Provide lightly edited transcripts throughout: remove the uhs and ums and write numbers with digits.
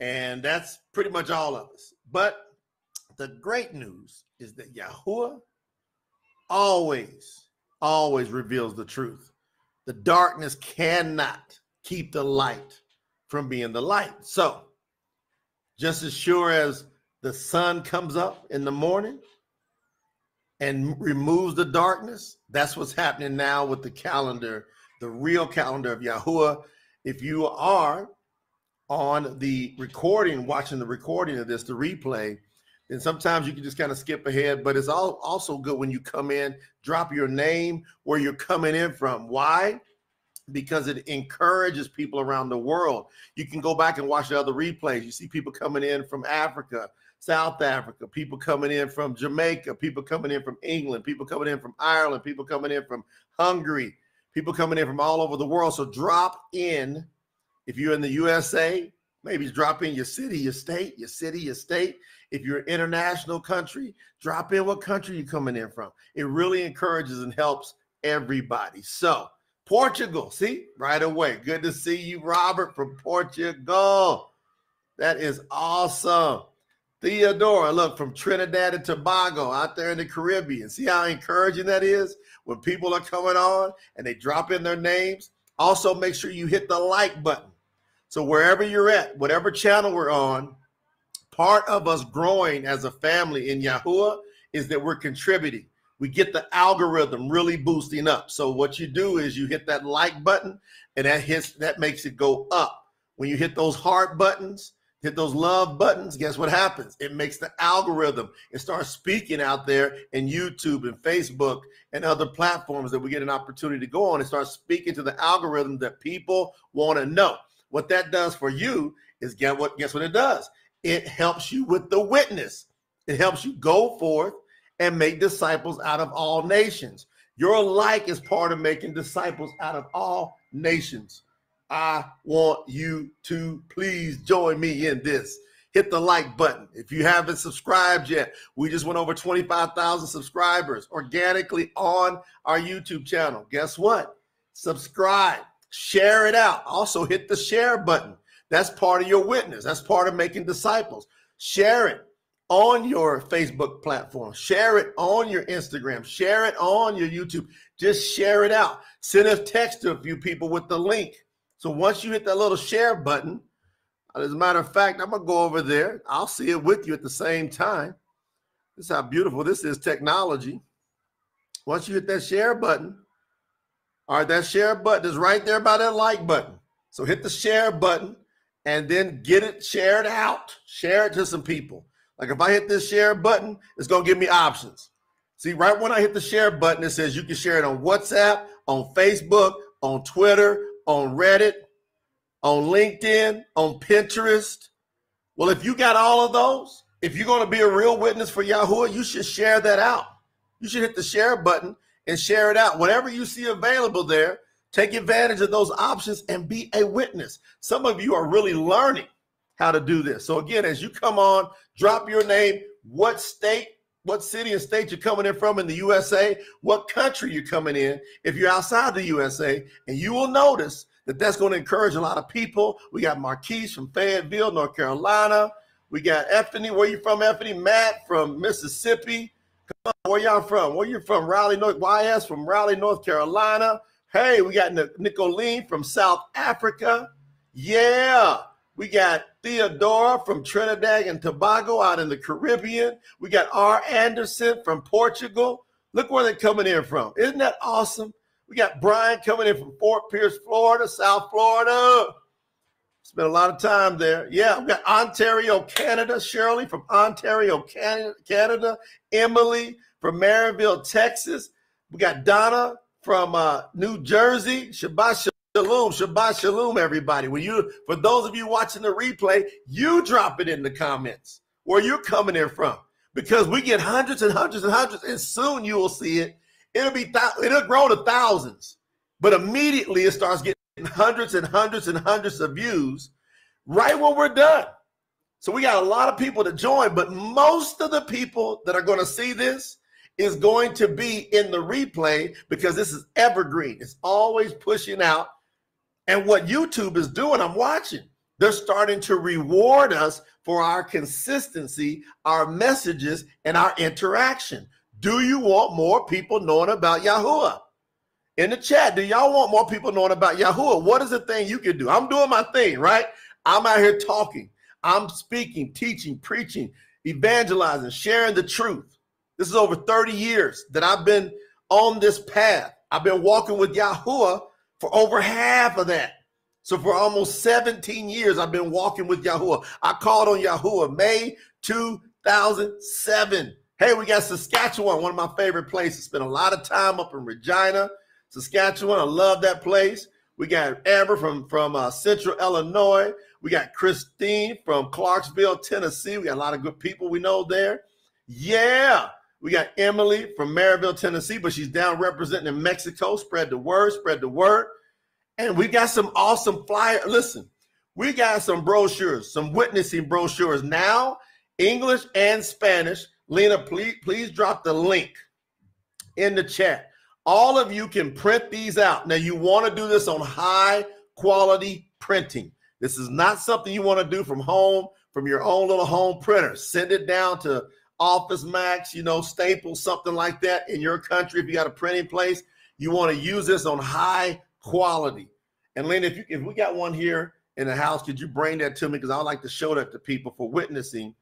And that's pretty much all of us. But the great news is that Yahuwah always, always reveals the truth. The darkness cannot keep the light from being the light. So just as sure as the sun comes up in the morning and removes the darkness, that's what's happening now with the calendar, the real calendar of Yahuwah. If you are on the recording, watching the recording of this, the replay, then sometimes you can just kind of skip ahead, but it's also good when you come in, drop your name, where you're coming in from. Why? Because it encourages people around the world. You can go back and watch the other replays. You see people coming in from Africa, South Africa, people coming in from Jamaica, people coming in from England, people coming in from Ireland, people coming in from Hungary, people coming in from all over the world. So drop in. If you're in the USA, maybe drop in your city, your state, your city, your state. If you're an international country, drop in what country you're coming in from. It really encourages and helps everybody. So Portugal, see, right away. Good to see you, Robert, from Portugal. That is awesome. Theodora, look, from Trinidad and Tobago, out there in the Caribbean. See how encouraging that is when people are coming on and they drop in their names. Also, make sure you hit the like button. So wherever you're at, whatever channel we're on, part of us growing as a family in Yahuwah is that we're contributing. We get the algorithm really boosting up. So what you do is you hit that like button, and that makes it go up. When you hit those heart buttons, hit those love buttons, guess what happens? It makes the algorithm. It starts speaking out there in YouTube and Facebook and other platforms that we get an opportunity to go on. It starts speaking to the algorithm that people want to know. What that does for you is guess what it does? It helps you with the witness. It helps you go forth and make disciples out of all nations. Your like is part of making disciples out of all nations. I want you to please join me in this. Hit the like button. If you haven't subscribed yet, we just went over 25,000 subscribers organically on our YouTube channel. Guess what? Subscribe, share it out. Also hit the share button. That's part of your witness. That's part of making disciples. Share it on your Facebook platform, share it on your Instagram, share it on your YouTube, just share it out. Send a text to a few people with the link. So once you hit that little share button, as a matter of fact, I'm gonna go over there. I'll see it with you at the same time. This is how beautiful this is, technology. Once you hit that share button, all right, that share button is right there by that like button. So hit the share button and then get it shared out, share it to some people. Like if I hit this share button, it's going to give me options. See, right when I hit the share button, it says you can share it on WhatsApp, on Facebook, on Twitter, on Reddit, on LinkedIn, on Pinterest. Well, if you got all of those, if you're going to be a real witness for Yahuwah, you should share that out. You should hit the share button and share it out. Whatever you see available there, take advantage of those options and be a witness. Some of you are really learning how to do this. So again, as you come on, drop your name, what state, what city and state you're coming in from in the USA, what country you're coming in, if you're outside the USA, and you will notice that that's going to encourage a lot of people. We got Marquise from Fayetteville, North Carolina. We got Effany, where you from, Effany? Matt from Mississippi. Come on, where y'all from? Where you from? Raleigh, North, YS from Raleigh, North Carolina. Hey, we got Nicolene from South Africa. Yeah. We got Theodora from Trinidad and Tobago out in the Caribbean. We got R. Anderson from Portugal. Look where they're coming in from. Isn't that awesome? We got Brian coming in from Fort Pierce, Florida, South Florida. Spent a lot of time there. Yeah, we got Ontario, Canada. Shirley from Ontario, Canada. Emily from Maryville, Texas. We got Donna from New Jersey. Shabbat Shalom, Shabbat Shalom, everybody. For those of you watching the replay, you drop it in the comments where you're coming in from, because we get hundreds and hundreds and hundreds, and soon you will see it. It'll grow to thousands, but immediately it starts getting hundreds and hundreds and hundreds of views right when we're done. So we got a lot of people to join, but most of the people that are going to see this is going to be in the replay, because this is evergreen. It's always pushing out. And what YouTube is doing, I'm watching. They're starting to reward us for our consistency, our messages, and our interaction. Do you want more people knowing about Yahuwah? In the chat, do y'all want more people knowing about Yahuwah? What is the thing you can do? I'm doing my thing, right? I'm out here talking. I'm speaking, teaching, preaching, evangelizing, sharing the truth. This is over 30 years that I've been on this path. I've been walking with Yahuwah for over half of that. So for almost 17 years, I've been walking with Yahuwah. I called on Yahuwah May 2007. Hey, we got Saskatchewan, one of my favorite places. Spent a lot of time up in Regina, Saskatchewan. I love that place. We got Amber from Central Illinois. We got Christine from Clarksville, Tennessee. We got a lot of good people we know there. Yeah. We got Emily from Maryville, Tennessee, but she's down representing in Mexico. Spread the word, spread the word. And we got some awesome flyers. Listen, we got some brochures, some witnessing brochures now, English and Spanish. Lena, please drop the link in the chat. All of you can print these out. Now, you want to do this on high quality printing. This is not something you want to do from home, from your own little home printer. Send it down to Office Max, you know, Staples, something like that in your country. If you got a printing place, you want to use this on high quality. And Lena, if we got one here in the house, could you bring that to me? Because I would like to show that to people for witnessing,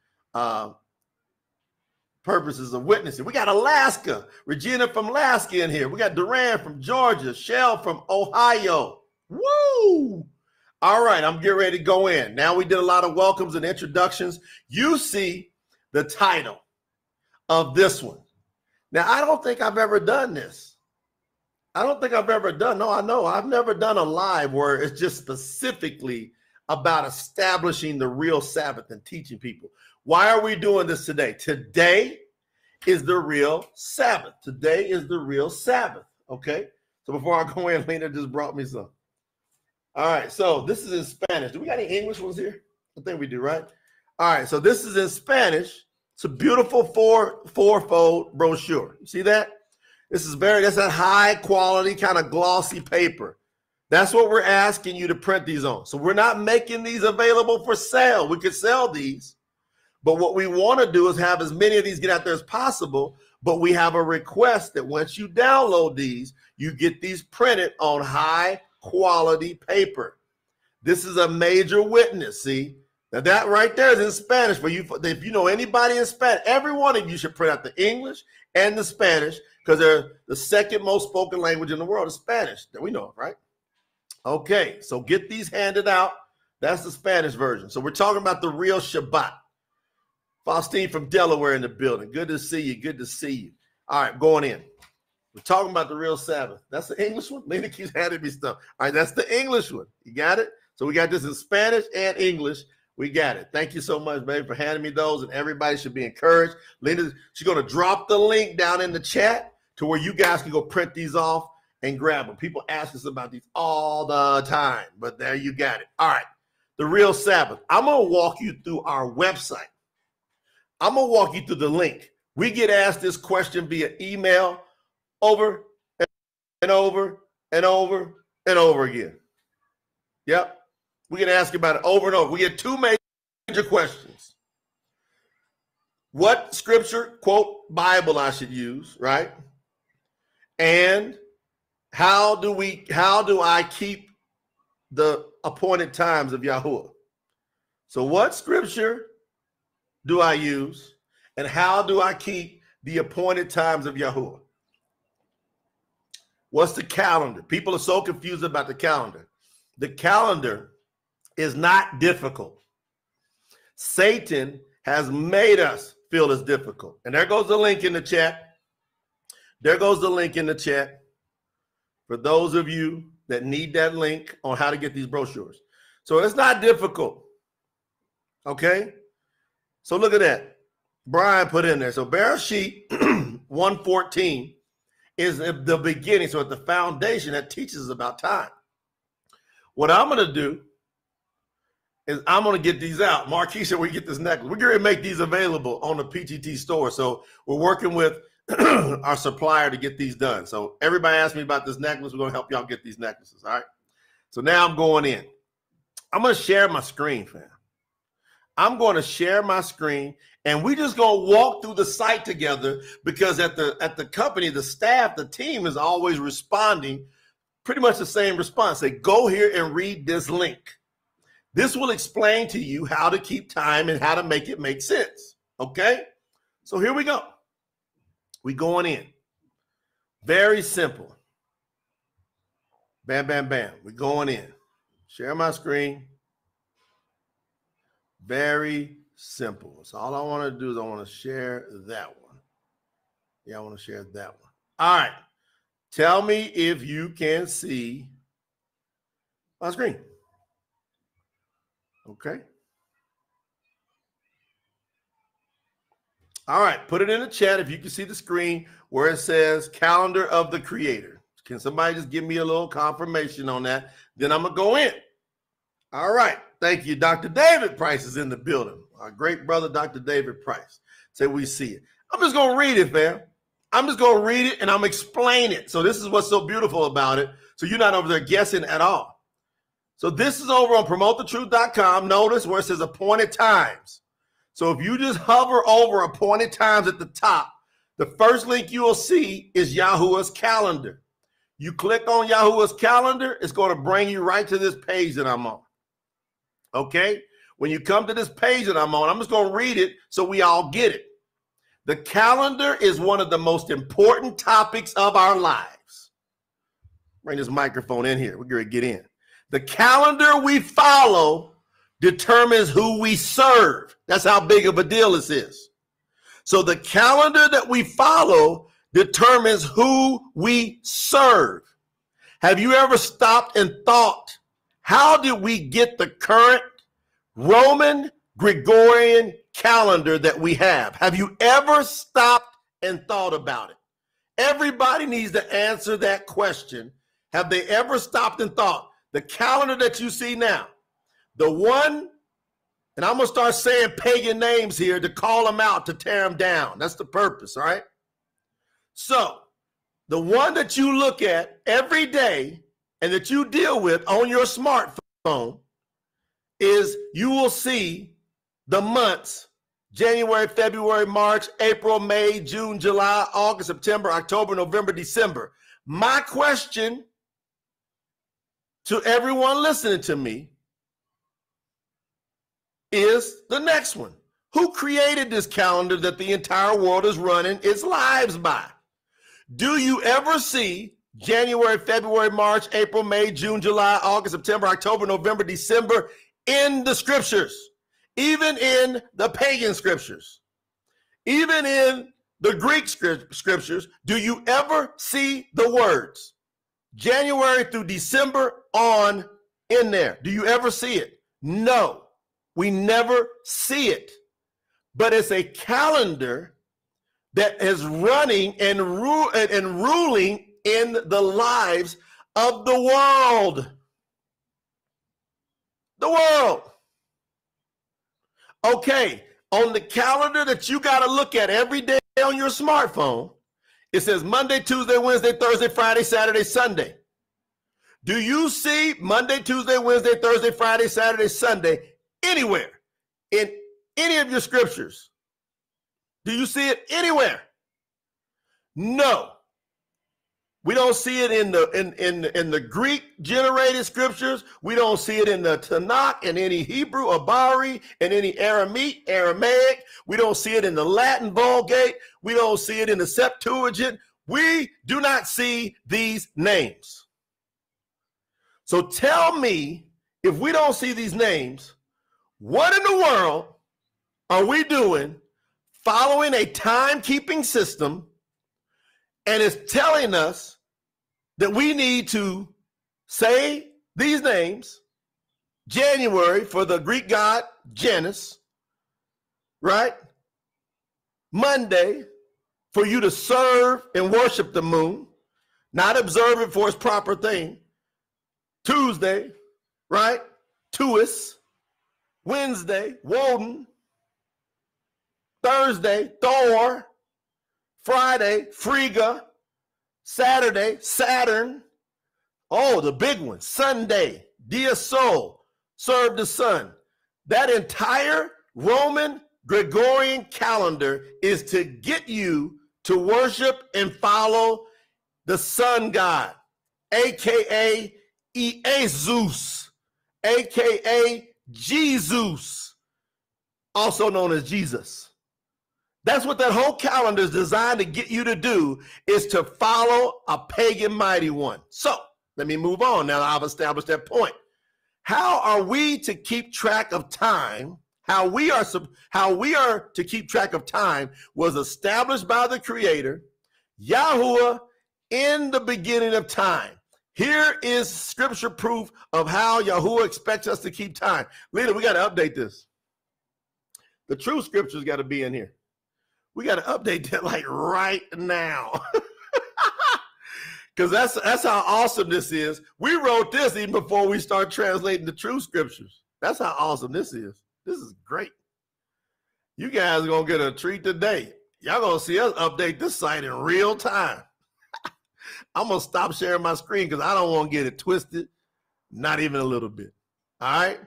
purposes of witnessing. We got Alaska, Regina from Alaska in here. We got Duran from Georgia, Shell from Ohio. Woo! All right, I'm getting ready to go in. Now we did a lot of welcomes and introductions. You see the title of this one. Now, I don't think I've ever done this. I don't think I've ever done. No, I know. I've never done a live where it's just specifically about establishing the real Sabbath and teaching people. Why are we doing this today? Today is the real Sabbath. Today is the real Sabbath. Okay. So before I go in, Lena just brought me some. All right. So this is in Spanish. Do we got any English ones here? I think we do, right? All right. So this is in Spanish. It's a beautiful fourfold brochure. You see that? This is that's a high quality kind of glossy paper. That's what we're asking you to print these on. So we're not making these available for sale. We could sell these, but what we want to do is have as many of these get out there as possible. But we have a request that once you download these, you get these printed on high quality paper. This is a major witness. See, now that right there is in Spanish. For you, if you know anybody in Spanish, every one of you should print out the English and the Spanish, because they're the second most spoken language in the world is Spanish that we know of, right? Okay, so get these handed out. That's the Spanish version. So we're talking about the real Shabbat. Faustine from Delaware in the building. Good to see you. Good to see you. All right, going in. We're talking about the real Sabbath. That's the English one. Lena keeps handing me stuff. All right, that's the English one. You got it? So we got this in Spanish and English. We got it. Thank you so much, baby, for handing me those. And everybody should be encouraged. Lena, she's going to drop the link down in the chat to where you guys can go print these off and grab them. People ask us about these all the time, but there you got it. All right, the real Sabbath. I'm going to walk you through our website. I'm going to walk you through the link. We get asked this question via email over and over and over and over again. Yep. We get asked about it over and over. We get two major questions. What scripture, quote, Bible I should use, right? And how do I keep the appointed times of Yahuwah? So what scripture do I use and how do I keep the appointed times of Yahuwah? What's the calendar? People are so confused about the calendar. The calendar is not difficult. Satan has made us feel it's difficult. And there goes the link in the chat. There goes the link in the chat. For those of you that need that link on how to get these brochures. So it's not difficult. Okay. So look at that. Brian put in there. So Bereshit 1:14 is the beginning. So at the foundation that teaches about time. What I'm going to do is I'm going to get these out. Markeisha, we get this necklace. We're going to make these available on the PGT store. So we're working with our supplier to get these done. So everybody asked me about this necklace. We're going to help y'all get these necklaces. All right. So now I'm going in. I'm going to share my screen, fam. I'm going to share my screen, and we just going to walk through the site together, because at the company, the staff, the team is always responding pretty much the same response. They go here and read this link. This will explain to you how to keep time and how to make it make sense. Okay? So here we go. We going in. Very simple. Bam, bam, bam. We're going in. Share my screen. Very simple. So all I want to do is I want to share that one. Yeah, I want to share that one. All right. Tell me if you can see my screen. Okay. All right. Put it in the chat if you can see the screen where it says Calendar of the Creator. Can somebody just give me a little confirmation on that? Then I'm going to go in. All right. Thank you. Dr. David Price is in the building. Our great brother, Dr. David Price. Say we see it. I'm just going to read it, fam. I'm just going to read it, and I'm going to explain it. So this is what's so beautiful about it. So you're not over there guessing at all. So this is over on promotethetruth.com. Notice where it says appointed times. So if you just hover over appointed times at the top, the first link you will see is Yahuwah's calendar. You click on Yahuwah's calendar, it's going to bring you right to this page that I'm on. Okay? When you come to this page that I'm on, I'm just going to read it so we all get it. The calendar is one of the most important topics of our lives. Bring this microphone in here. We're going to get in. The calendar we follow determines who we serve. That's how big of a deal this is. So the calendar that we follow determines who we serve. Have you ever stopped and thought, how did we get the current Roman Gregorian calendar that we have? Have you ever stopped and thought about it? Everybody needs to answer that question. Have they ever stopped and thought? The calendar that you see now, the one, and I'm going to start saying pagan names here to call them out, to tear them down. That's the purpose, all right? So the one that you look at every day and that you deal with on your smartphone is, you will see the months, January, February, March, April, May, June, July, August, September, October, November, December. My question to everyone listening to me is the next one. Who created this calendar that the entire world is running its lives by? Do you ever see January, February, March, April, May, June, July, August, September, October, November, December in the scriptures, even in the pagan scriptures, even in the Greek scriptures? Do you ever see the words January through December on in there? Do you ever see it? No, we never see it. But it's a calendar that is running and ruling in the lives of the world. The world. Okay, on the calendar that you got to look at every day on your smartphone, it says Monday, Tuesday, Wednesday, Thursday, Friday, Saturday, Sunday. Do you see Monday, Tuesday, Wednesday, Thursday, Friday, Saturday, Sunday anywhere in any of your scriptures? Do you see it anywhere? No. We don't see it in the in the Greek generated scriptures. We don't see it in the Tanakh, in any Hebrew, Abari, in any Aramaic. We don't see it in the Latin Vulgate. We don't see it in the Septuagint. We do not see these names. So tell me, if we don't see these names, what in the world are we doing following a timekeeping system, and it's telling us that we need to say these names? January for the Greek god Janus, right? Monday for you to serve and worship the moon, not observe it for its proper thing. Tuesday, right? Tuus. Wednesday, Woden. Thursday, Thor. Friday, Frigga. Saturday, Saturn. Oh, the big one. Sunday, Dia Sol. served the sun. That entire Roman Gregorian calendar is to get you to worship and follow the sun god, a.k.a. Iesus, a.k.a. Jesus, also known as Jesus. That's what that whole calendar is designed to get you to do, is to follow a pagan mighty one. So let me move on. Now I've established that point. How are we to keep track of time? How we are to keep track of time was established by the Creator, Yahuwah, in the beginning of time. Here is scripture proof of how Yahuwah expects us to keep time. Leader, we got to update this. The true scripture's got to be in here. We got to update that like right now. Because that's how awesome this is. We wrote this even before we start translating the true scriptures. That's how awesome this is. This is great. You guys are going to get a treat today. Y'all going to see us update this site in real time. I'm going to stop sharing my screen because I don't want to get it twisted. Not even a little bit. All right?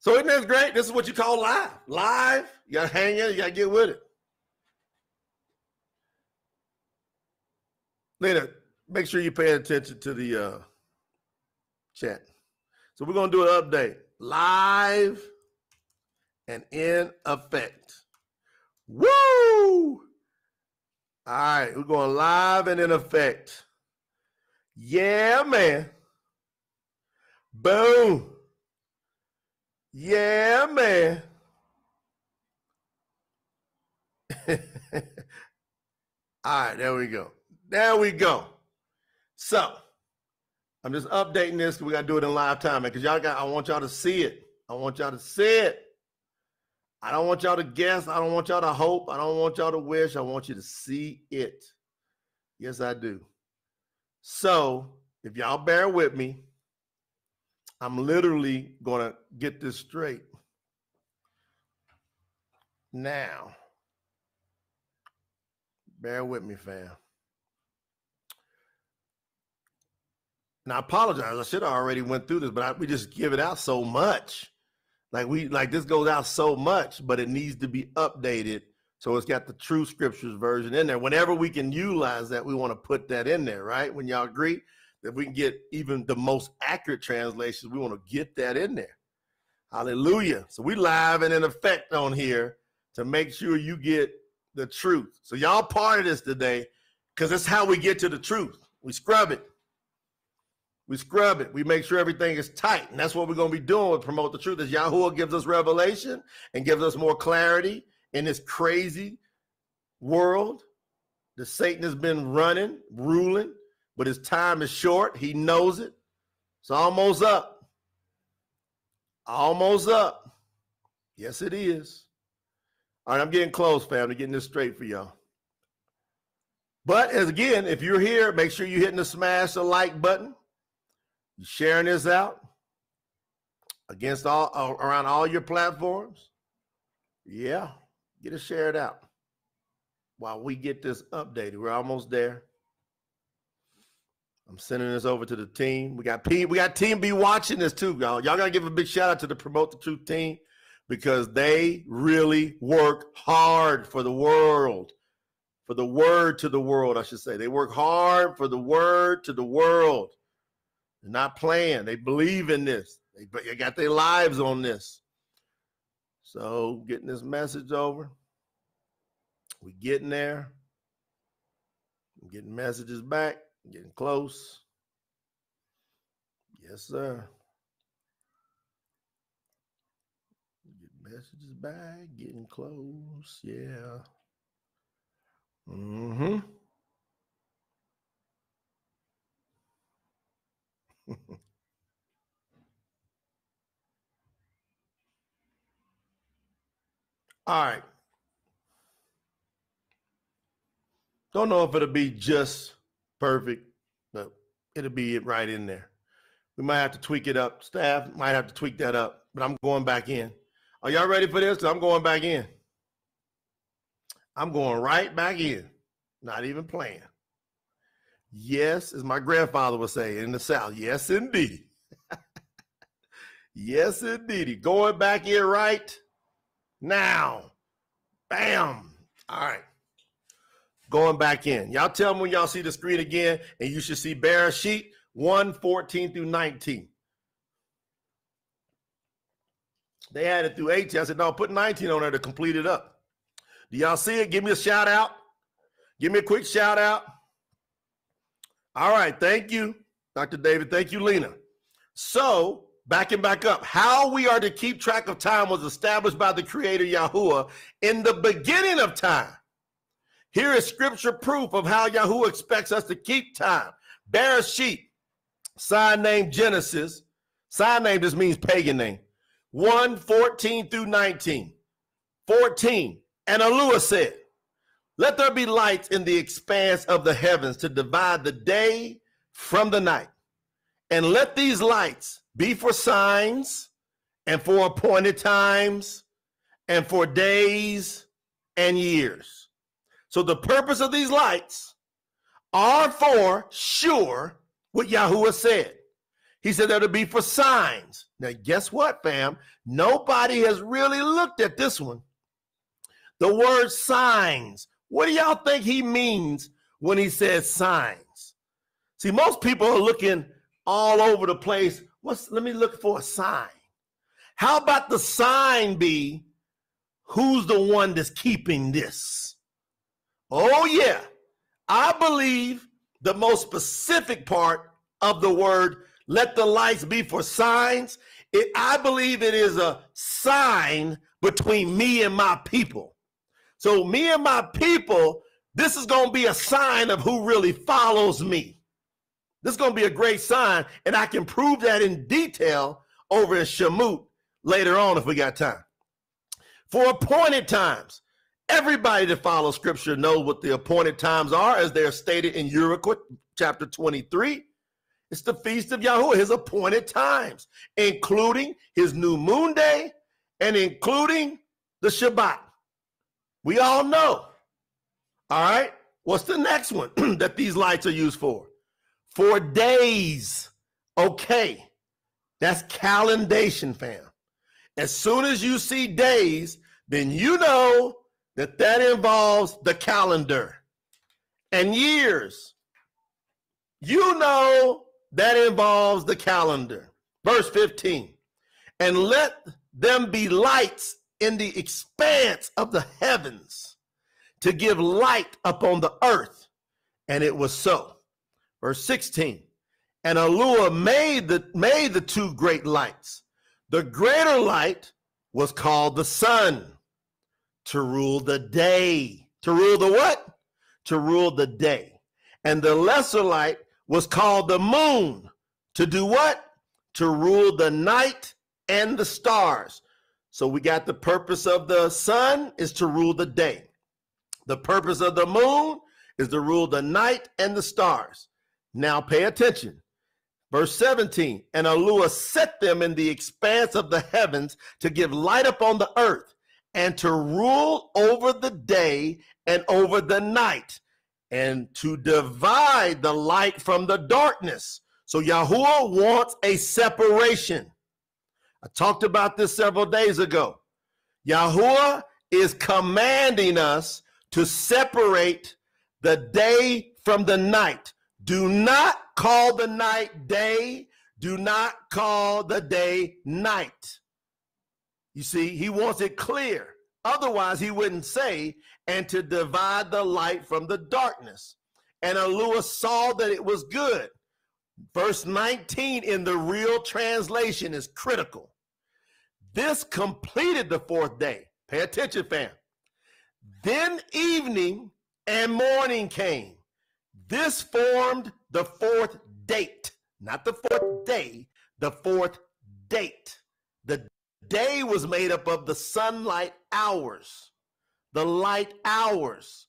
So isn't this great? This is what you call live. Live. You got to hang in. You got to get with it. Later, make sure you pay attention to the chat. So we're going to do an update. Live and in effect. Woo! All right, we're going live and in effect. Yeah, man. Boom. Yeah, man. All right, there we go. There we go. So I'm just updating this because we got to do it in live time, man, because y'all got, I want y'all to see it. I want y'all to see it. I don't want y'all to guess. I don't want y'all to hope. I don't want y'all to wish. I want you to see it. Yes, I do. So if y'all bear with me, I'm literally going to get this straight. Now, bear with me, fam. Now, I apologize. I should have already went through this, but we just give it out so much. Like this goes out so much, but it needs to be updated. So it's got the true scriptures version in there. Whenever we can utilize that, we want to put that in there, right? When y'all agree that we can get even the most accurate translations, we want to get that in there. Hallelujah. So we live and in effect on here to make sure you get the truth. So y'all part of this today, because that's how we get to the truth. We scrub it. We scrub it. We make sure everything is tight. And that's what we're going to be doing with Promote the Truth, is Yahuwah gives us revelation and gives us more clarity in this crazy world that Satan has been running, ruling, but his time is short. He knows it. It's almost up. Almost up. Yes, it is. All right, I'm getting close, family, getting this straight for y'all. But as again, if you're here, make sure you're hitting the smash the like button. You sharing this out against all around all your platforms. Yeah, get it shared out while we get this updated. We're almost there. I'm sending this over to the team. We got Team B watching this too, y'all. Y'all gotta give a big shout out to the Promote the Truth team, because they really work hard for the world, for the word to the world, I should say. They work hard for the word to the world. They're not playing. They believe in this. They got their lives on this. So getting this message over. We getting there. I'm getting messages back. I'm getting close. Yes, sir. Getting messages back. Getting close. Yeah. Mm-hmm. All right. Don't know if it'll be just perfect, but it'll be right in there. We might have to tweak it up. Staff might have to tweak that up, but I'm going back in. Are y'all ready for this? 'Cause I'm going back in. I'm going right back in. Not even playing. Yes, as my grandfather would say in the South, yes, indeed. Yes, indeedy. Going back here right now. Bam. All right. Going back in. Y'all tell me when y'all see the screen again, and you should see Bereshit 1:14 through 19. They had it through 18. I said, no, put 19 on there to complete it up. Do y'all see it? Give me a shout out. Give me a quick shout out. All right. Thank you, Dr. David. Thank you, Lena. So back up. How we are to keep track of time was established by the creator Yahuwah in the beginning of time. Here is scripture proof of how Yahuwah expects us to keep time. Bereshit, sign name Genesis. Sign name just means pagan name. 1:14 through 19. 14. And Eluah said, let there be lights in the expanse of the heavens to divide the day from the night. And let these lights be for signs and for appointed times and for days and years. So the purpose of these lights are for sure what Yahuwah said. He said that it'll be for signs. Now, guess what, fam? Nobody has really looked at this one. The word signs. What do y'all think he means when he says signs? See, most people are looking all over the place. Let me look for a sign. How about the sign be who's the one that's keeping this? Oh, yeah. I believe the most specific part of the word, let the lights be for signs. I believe it is a sign between me and my people. So me and my people, this is going to be a sign of who really follows me. This is going to be a great sign, and I can prove that in detail over in Shemut later on if we got time. For appointed times, everybody that follows Scripture knows what the appointed times are, as they are stated in Yurikot chapter 23. It's the feast of Yahuwah, his appointed times, including his new moon day and including the Shabbat. We all know. All right. What's the next one that these lights are used for? For days. Okay. That's calendation, fam. As soon as you see days, then you know that that involves the calendar. And years. You know that involves the calendar. Verse 15. And let them be lights in the expanse of the heavens to give light upon the earth. And it was so. Verse 16. And Eluah made the two great lights. The greater light was called the sun to rule the day. To rule the what? To rule the day. And the lesser light was called the moon to do what? To rule the night and the stars. So we got the purpose of the sun is to rule the day. The purpose of the moon is to rule the night and the stars. Now pay attention. Verse 17, and Eluah set them in the expanse of the heavens to give light upon the earth and to rule over the day and over the night, and to divide the light from the darkness. So Yahuwah wants a separation. I talked about this several days ago. Yahuwah is commanding us to separate the day from the night. Do not call the night day. Do not call the day night. You see, he wants it clear. Otherwise, he wouldn't say, and to divide the light from the darkness. And Eluah saw that it was good. Verse 19 in the real translation is critical. This completed the fourth day. Pay attention, fam. Then evening and morning came. This formed the fourth date. Not the fourth day, the fourth date. The day was made up of the sunlight hours, the light hours.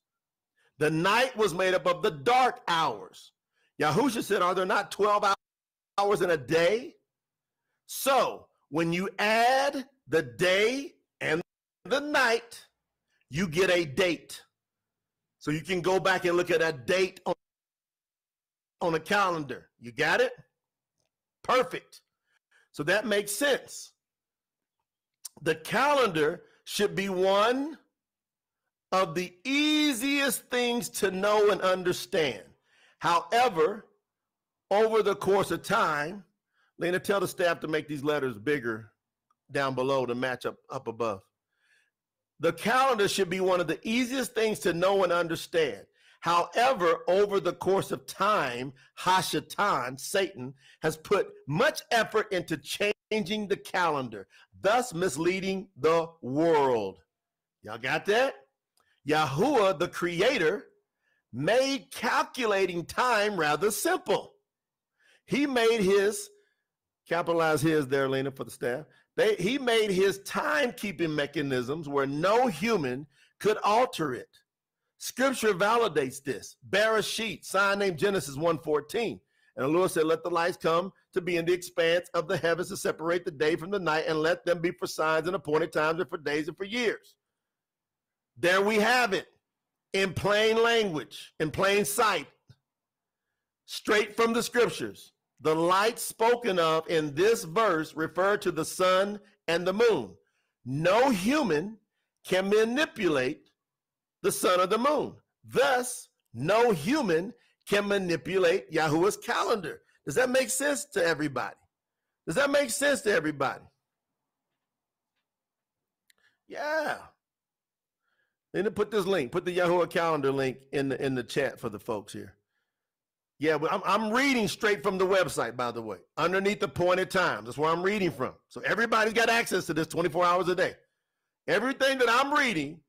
The night was made up of the dark hours. Yahusha said, are there not 12 hours in a day? So when you add the day and the night, you get a date. So you can go back and look at a date on a calendar. You got it? Perfect. So that makes sense. The calendar should be one of the easiest things to know and understand. However, over the course of time, Lena, tell the staff to make these letters bigger down below to match up above. The calendar should be one of the easiest things to know and understand. However, over the course of time, Hashatan, Satan, has put much effort into changing the calendar, thus misleading the world. Y'all got that? Yahuwah, the creator, made calculating time rather simple. He made his, capitalize his there, Lena, for the staff. He made his timekeeping mechanisms where no human could alter it. Scripture validates this. Bereshit, sign named Genesis 1:14. And the Lord said, let the lights come to be in the expanse of the heavens to separate the day from the night, and let them be for signs and appointed times and for days and for years. There we have it. In plain language, in plain sight, straight from the scriptures, the light spoken of in this verse refer to the sun and the moon. No human can manipulate the sun or the moon. Thus, no human can manipulate Yahuwah's calendar. Does that make sense to everybody? Does that make sense to everybody? Yeah. Then put this link, put the Yahuwah calendar link in the chat for the folks here. Yeah, but I'm reading straight from the website, by the way, underneath appointed times. That's where I'm reading from. So everybody's got access to this 24 hours a day. Everything that I'm reading,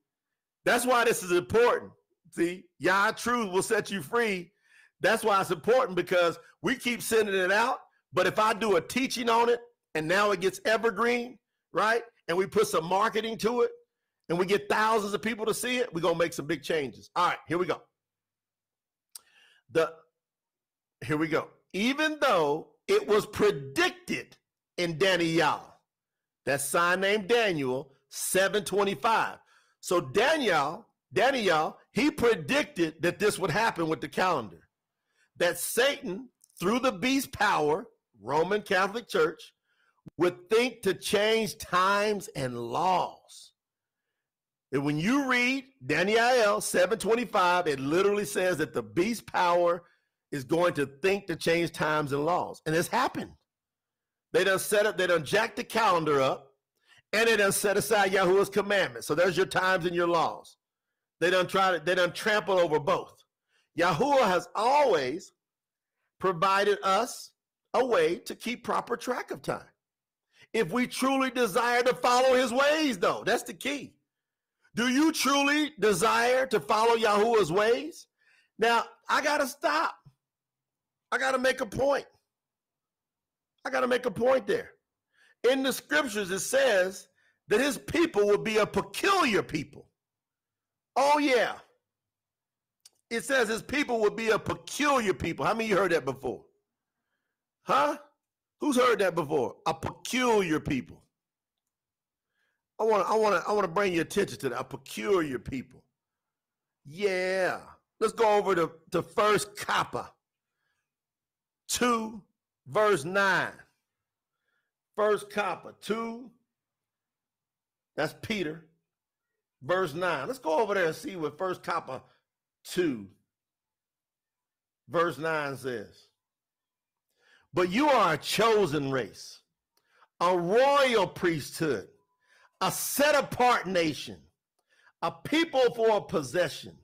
that's why this is important. See, Yah truth will set you free. That's why it's important, because we keep sending it out. But if I do a teaching on it and now it gets evergreen, right, and we put some marketing to it, and we get thousands of people to see it, we're going to make some big changes. All right, here we go. Even though it was predicted in Daniel, that sign named Daniel 7:25. So Daniel, he predicted that this would happen with the calendar, that Satan, through the beast power, Roman Catholic Church, would think to change times and laws. And when you read Daniel 7:25, it literally says that the beast power is going to think to change times and laws. And it's happened. They done set up, they done jacked the calendar up, and they done set aside Yahuwah's commandments. So there's your times and your laws. They done trample over both. Yahuwah has always provided us a way to keep proper track of time. If we truly desire to follow his ways, though, that's the key. Do you truly desire to follow Yahuwah's ways? Now, I got to stop. I got to make a point. I got to make a point there. In the scriptures, it says that his people will be a peculiar people. Oh, yeah. It says his people will be a peculiar people. How many of you heard that before? Huh? Who's heard that before? A peculiar people. I want to bring your attention to that. A peculiar people. Yeah. Let's go over to 1 Kappa 2, verse 9. 1 Kappa 2, that's Peter, verse 9. Let's go over there and see what 1 Kappa 2, verse 9 says. But you are a chosen race, a royal priesthood, a set-apart nation, a people for a possession,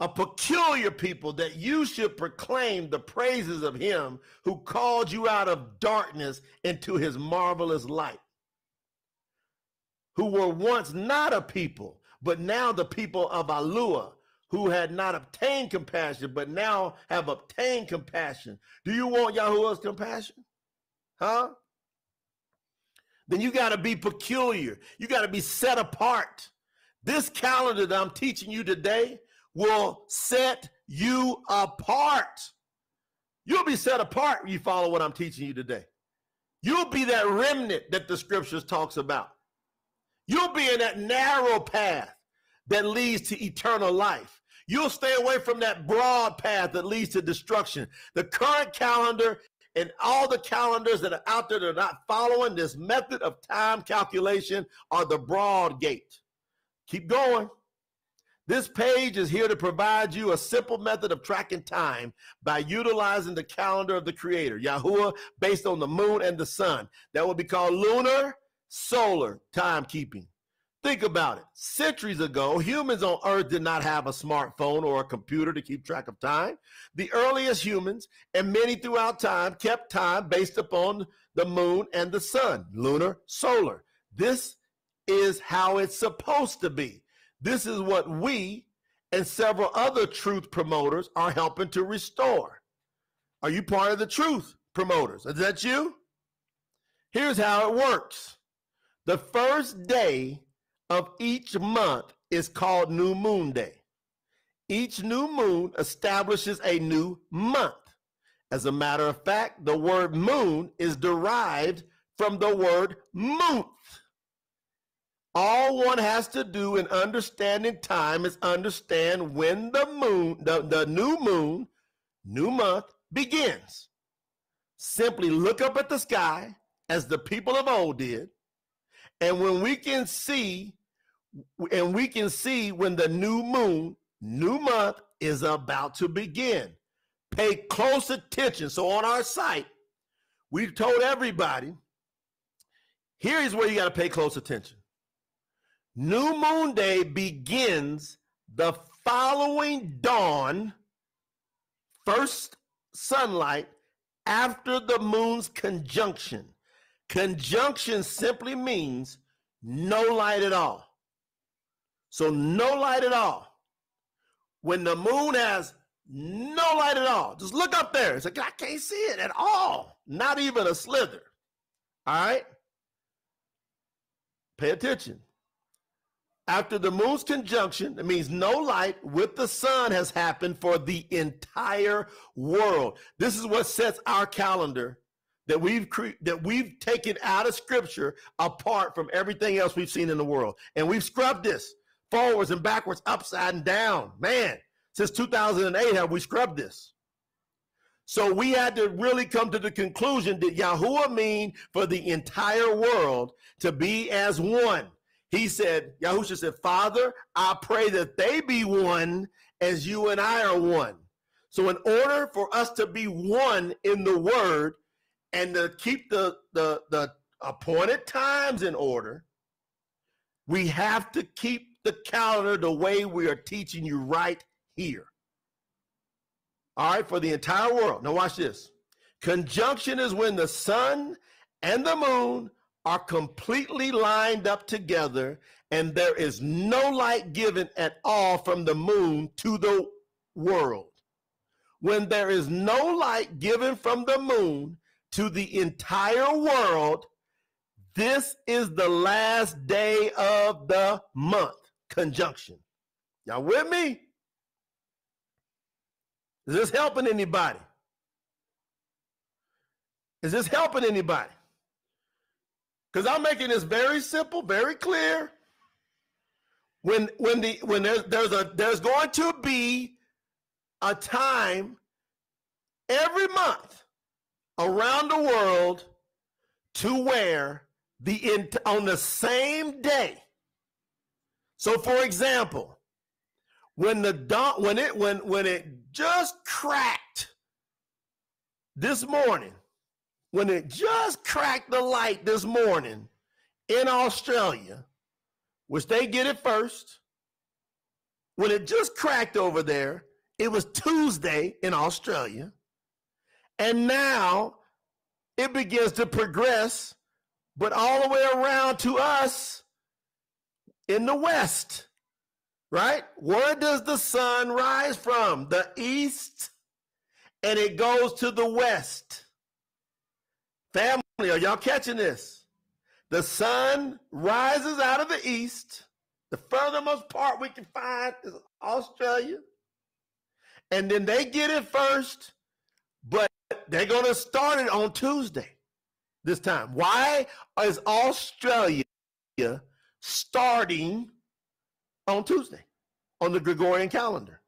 a peculiar people, that you should proclaim the praises of him who called you out of darkness into his marvelous light, who were once not a people, but now the people of Alua, who had not obtained compassion, but now have obtained compassion. Do you want Yahuwah's compassion? Huh? Then you got to be peculiar. You got to be set apart. This calendar that I'm teaching you today will set you apart. You'll be set apart when you follow what I'm teaching you today. You'll be that remnant that the scriptures talks about. You'll be in that narrow path that leads to eternal life. You'll stay away from that broad path that leads to destruction. The current calendar and all the calendars that are out there that are not following this method of time calculation are the broad gate. Keep going. This page is here to provide you a simple method of tracking time by utilizing the calendar of the Creator, Yahuwah, based on the moon and the sun. That would be called lunar, solar timekeeping. Think about it. Centuries ago, humans on Earth did not have a smartphone or a computer to keep track of time. The earliest humans, and many throughout time, kept time based upon the moon and the sun, lunar, solar. This is how it's supposed to be. This is what we and several other truth promoters are helping to restore. Are you part of the truth promoters? Is that you? Here's how it works. The first day of each month is called New Moon Day. Each new moon establishes a new month. As a matter of fact, the word moon is derived from the word month. All one has to do in understanding time is understand when the moon, the new month begins. Simply look up at the sky as the people of old did. And when we can see, and we can see when the new moon, new month is about to begin. Pay close attention. So on our site, we've told everybody, here is where you got to pay close attention. New Moon Day begins the following dawn, first sunlight, after the moon's conjunction. Conjunction simply means no light at all. So no light at all. When the moon has no light at all, just look up there. It's like, I can't see it at all. Not even a slither. All right? Pay attention. After the moon's conjunction, it means no light with the sun has happened for the entire world. This is what sets our calendar that we've taken out of Scripture apart from everything else we've seen in the world. And we've scrubbed this forwards and backwards, upside and down. Man, since 2008 have we scrubbed this. So we had to really come to the conclusion, did Yahuwah mean for the entire world to be as one? He said, Yahusha said, Father, I pray that they be one as you and I are one. So in order for us to be one in the word and to keep the appointed times in order, we have to keep the calendar the way we are teaching you right here. All right, for the entire world. Now watch this. Conjunction is when the sun and the moon are completely lined up together, and there is no light given at all from the moon to the world. When there is no light given from the moon to the entire world, this is the last day of the month, conjunction. Y'all with me? Is this helping anybody? Is this helping anybody? Because I'm making this very simple, very clear. When there's going to be a time every month around the world to where on the same day. So, for example, when it just cracked this morning. When it just cracked the light this morning in Australia, which they get it first, when it just cracked over there, it was Tuesday in Australia. And now it begins to progress, but all the way around to us in the West, right? Where does the sun rise from? The East, and it goes to the West. Family, are y'all catching this? The sun rises out of the east. The furthermost part we can find is Australia. And then they get it first, but they're going to start it on Tuesday this time. Why is Australia starting on Tuesday on the Gregorian calendar?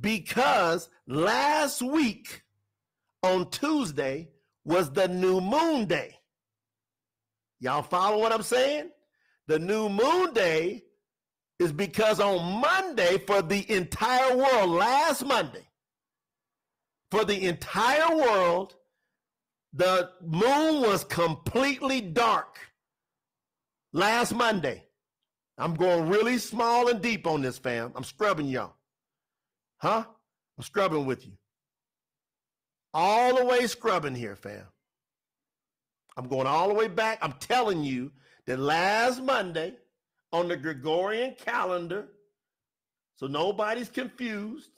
Because last week on Tuesday was the new moon day. Y'all follow what I'm saying? The new moon day is because on Monday for the entire world, last Monday, for the entire world, the moon was completely dark last Monday. I'm going really small and deep on this, fam. I'm scrubbing y'all. Huh? I'm scrubbing with you. All the way scrubbing here, fam. I'm going all the way back. I'm telling you that last Monday on the Gregorian calendar, so nobody's confused,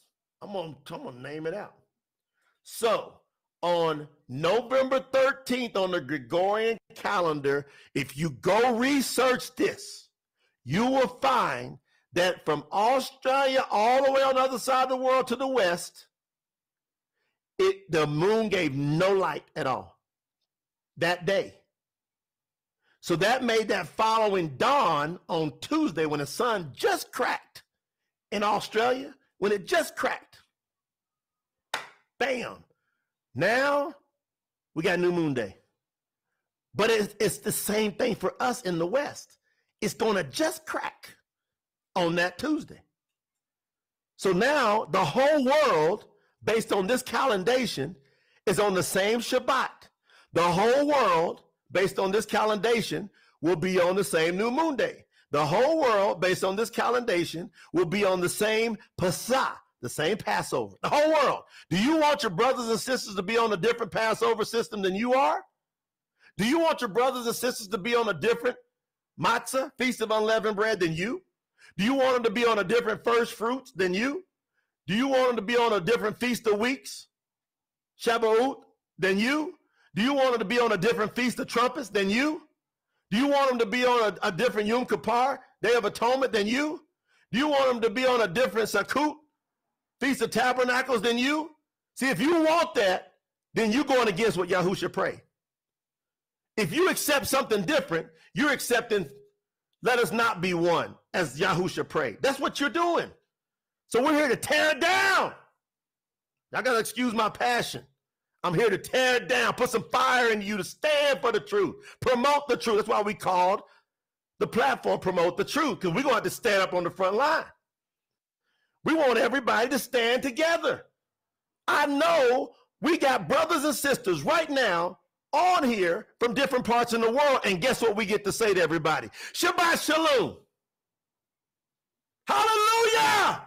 I'm gonna name it out. So on November 13th on the Gregorian calendar, if you go research this, you will find that from Australia all the way on the other side of the world to the west, the moon gave no light at all that day. So that made that following dawn on Tuesday when the sun just cracked in Australia, when it just cracked. Bam. Now we got new moon day. But it's the same thing for us in the West. It's going to just crack on that Tuesday. So now the whole world, based on this calendation, is on the same Shabbat. The whole world, based on this calendation, will be on the same new moon day. The whole world, based on this calendation, will be on the same Passah, the same Passover. The whole world. Do you want your brothers and sisters to be on a different Passover system than you are? Do you want your brothers and sisters to be on a different matzah, Feast of Unleavened Bread, than you? Do you want them to be on a different first fruits than you? Do you want them to be on a different Feast of Weeks, Shabbat, than you? Do you want them to be on a different Feast of Trumpets than you? Do you want them to be on a different Yom Kippur, Day of Atonement, than you? Do you want them to be on a different Sukkot, Feast of Tabernacles, than you? See, if you want that, then you're going against what Yahusha prayed. If you accept something different, you're accepting, let us not be one, as Yahusha prayed. That's what you're doing. So we're here to tear it down. Y'all got to excuse my passion. I'm here to tear it down, put some fire in you to stand for the truth, promote the truth. That's why we called the platform Promote the Truth, because we're going to have to stand up on the front line. We want everybody to stand together. I know we got brothers and sisters right now on here from different parts in the world, and guess what we get to say to everybody? Shabbat Shalom. Hallelujah.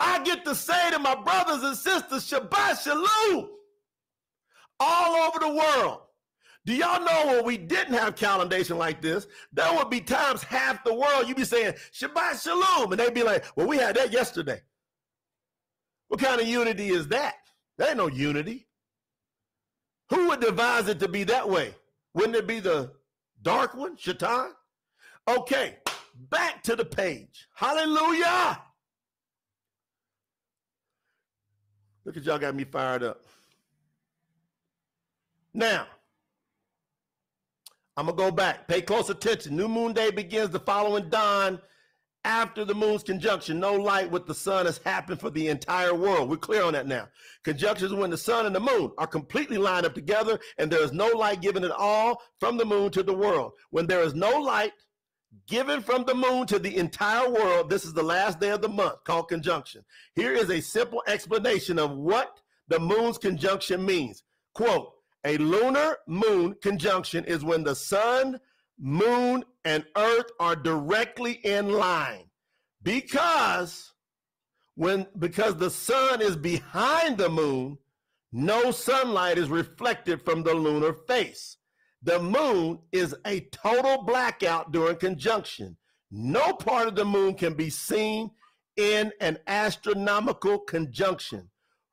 I get to say to my brothers and sisters, Shabbat Shalom, all over the world. Do y'all know when we didn't have calendation like this, there would be times half the world you'd be saying, Shabbat Shalom, and they'd be like, well, we had that yesterday. What kind of unity is that? There ain't no unity. Who would devise it to be that way? Wouldn't it be the dark one, Shaitan? Okay, back to the page. Hallelujah. Look at y'all, got me fired up. Now, I'm going to go back. Pay close attention. New moon day begins the following dawn after the moon's conjunction. No light with the sun has happened for the entire world. We're clear on that now. Conjunctions when the sun and the moon are completely lined up together and there is no light given at all from the moon to the world. When there is no light given from the moon to the entire world, this is the last day of the month, called conjunction. Here is a simple explanation of what the moon's conjunction means. Quote, a lunar moon conjunction is when the sun, moon, and earth are directly in line. Because the sun is behind the moon, no sunlight is reflected from the lunar face. The moon is a total blackout during conjunction. No part of the moon can be seen in an astronomical conjunction.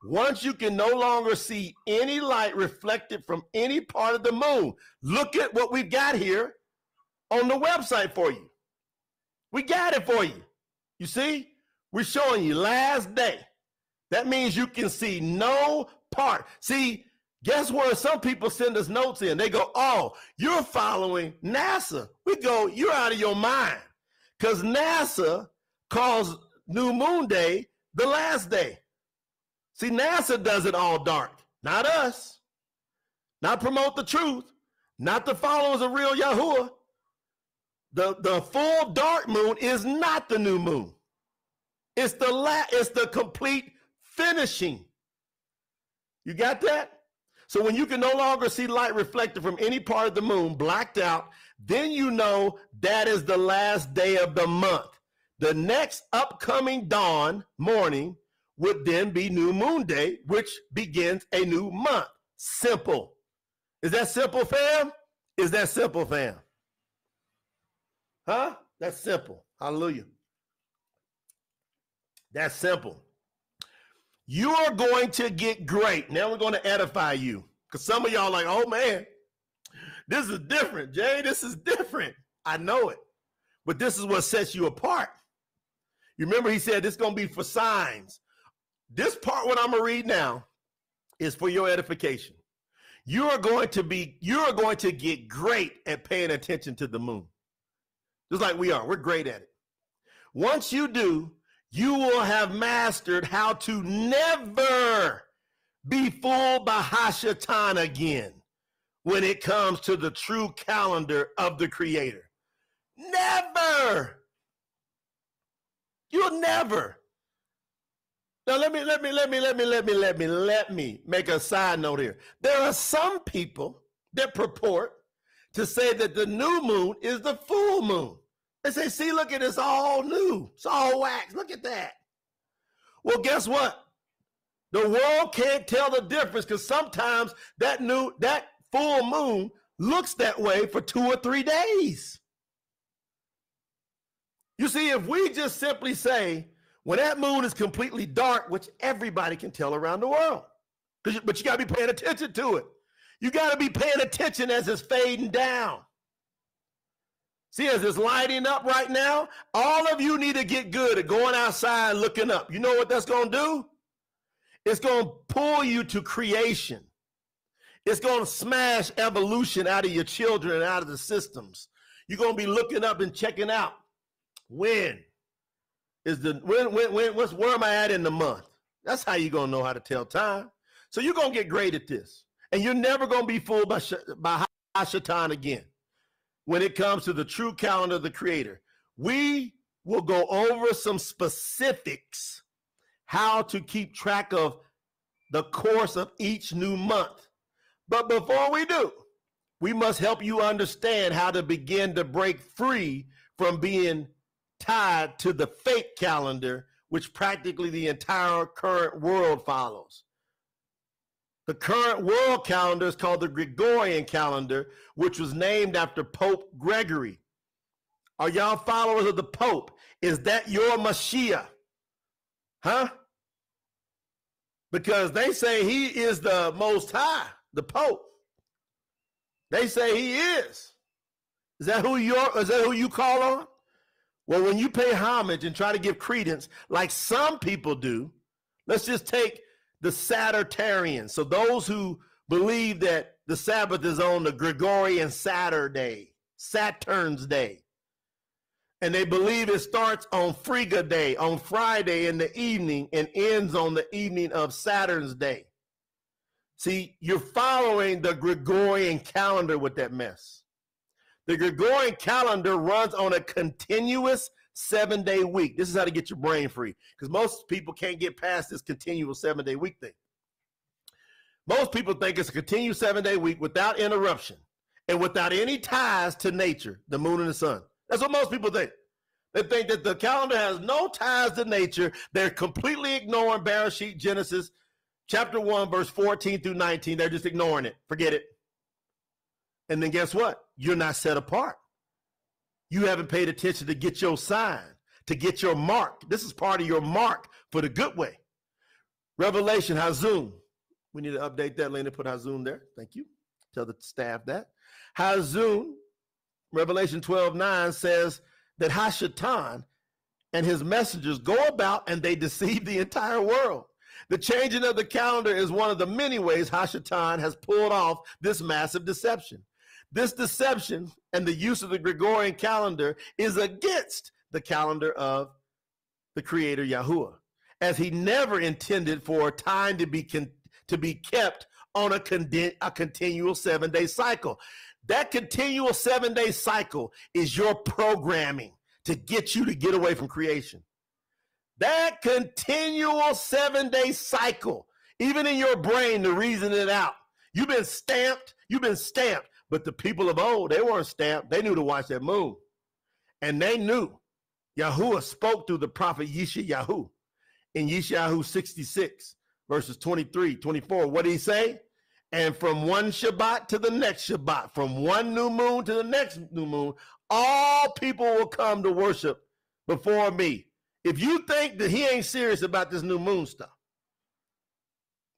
Once you can no longer see any light reflected from any part of the moon, look at what we've got here on the website for you. We got it for you. You see, we're showing you last day. That means you can see no part. See, guess where some people send us notes in? They go, oh, you're following NASA. We go, you're out of your mind. Because NASA calls New Moon Day the last day. See, NASA does it all dark, not us. Not Promote the Truth, not the followers of real Yahuwah. The full dark moon is not the new moon. It's the complete finishing. You got that? So when you can no longer see light reflected from any part of the moon, blacked out, then you know that is the last day of the month. The next upcoming dawn morning would then be new moon day, which begins a new month. Simple. Is that simple, fam? Is that simple, fam? Huh? That's simple. Hallelujah. That's simple. You are going to get great. Now we're going to edify you. Because some of y'all are like, oh man, this is different. Jay, this is different. I know it. But this is what sets you apart. You remember he said this is going to be for signs. This part what I'm going to read now is for your edification. You are going to get great at paying attention to the moon. Just like we are. We're great at it. Once you do, you will have mastered how to never be fooled by Hashatan again when it comes to the true calendar of the Creator. Never. You'll never. Now let me make a side note here. There are some people that purport to say that the new moon is the full moon. They say, see, look at it, it's all new. It's all wax. Look at that. Well, guess what? The world can't tell the difference because sometimes that full moon looks that way for 2 or 3 days. You see, if we just simply say, when that moon is completely dark, which everybody can tell around the world, but you got to be paying attention to it. You got to be paying attention as it's fading down. See, as it's lighting up right now, all of you need to get good at going outside and looking up. You know what that's going to do? It's going to pull you to creation. It's going to smash evolution out of your children and out of the systems. You're going to be looking up and checking out when. Where am I at in the month? That's how you're going to know how to tell time. So you're going to get great at this. And you're never going to be fooled by Hashatan again. When it comes to the true calendar of the Creator, we will go over some specifics, how to keep track of the course of each new month. But before we do, we must help you understand how to begin to break free from being tied to the fake calendar, which practically the entire current world follows. The current world calendar is called the Gregorian calendar, which was named after Pope Gregory. Are y'all followers of the Pope? Is that your Mashiach? Huh? Because they say he is the Most High, the Pope. They say he is. Is that who you call on? Well, when you pay homage and try to give credence, like some people do, let's just take the Saturtarians. So those who believe that the Sabbath is on the Gregorian Saturday, Saturn's day. And they believe it starts on Frigga day, on Friday in the evening, and ends on the evening of Saturn's day. See, you're following the Gregorian calendar with that mess. The Gregorian calendar runs on a continuous 7-day week. This is how to get your brain free, because most people can't get past this continual 7-day week thing. Most people think it's a continuous 7-day week without interruption and without any ties to nature, the moon and the sun. That's what most people think. They think that the calendar has no ties to nature. They're completely ignoring Bereshit, Genesis, chapter 1, verse 14 through 19. They're just ignoring it. Forget it. And then guess what? You're not set apart. You haven't paid attention to get your sign, to get your mark. This is part of your mark for the good way. Revelation, Hazun. We need to update that. Lena, put Hazun there. Thank you. Tell the staff that. Hazun, Revelation 12:9 says that Hashatan and his messengers go about and they deceive the entire world. The changing of the calendar is one of the many ways Hashatan has pulled off this massive deception. This deception and the use of the Gregorian calendar is against the calendar of the Creator Yahuwah, as he never intended for time to be kept on a continual seven-day cycle. That continual seven-day cycle is your programming to get you to get away from creation. That continual seven-day cycle, even in your brain, to reason it out. You've been stamped. You've been stamped. But the people of old, they weren't stamped. They knew to watch that moon. And they knew. Yahuwah spoke through the prophet Yeshayahu in Yeshayahu 66, verses 23, 24. What did he say? And from one Shabbat to the next Shabbat, from one new moon to the next new moon, all people will come to worship before me. If you think that he ain't serious about this new moon stuff,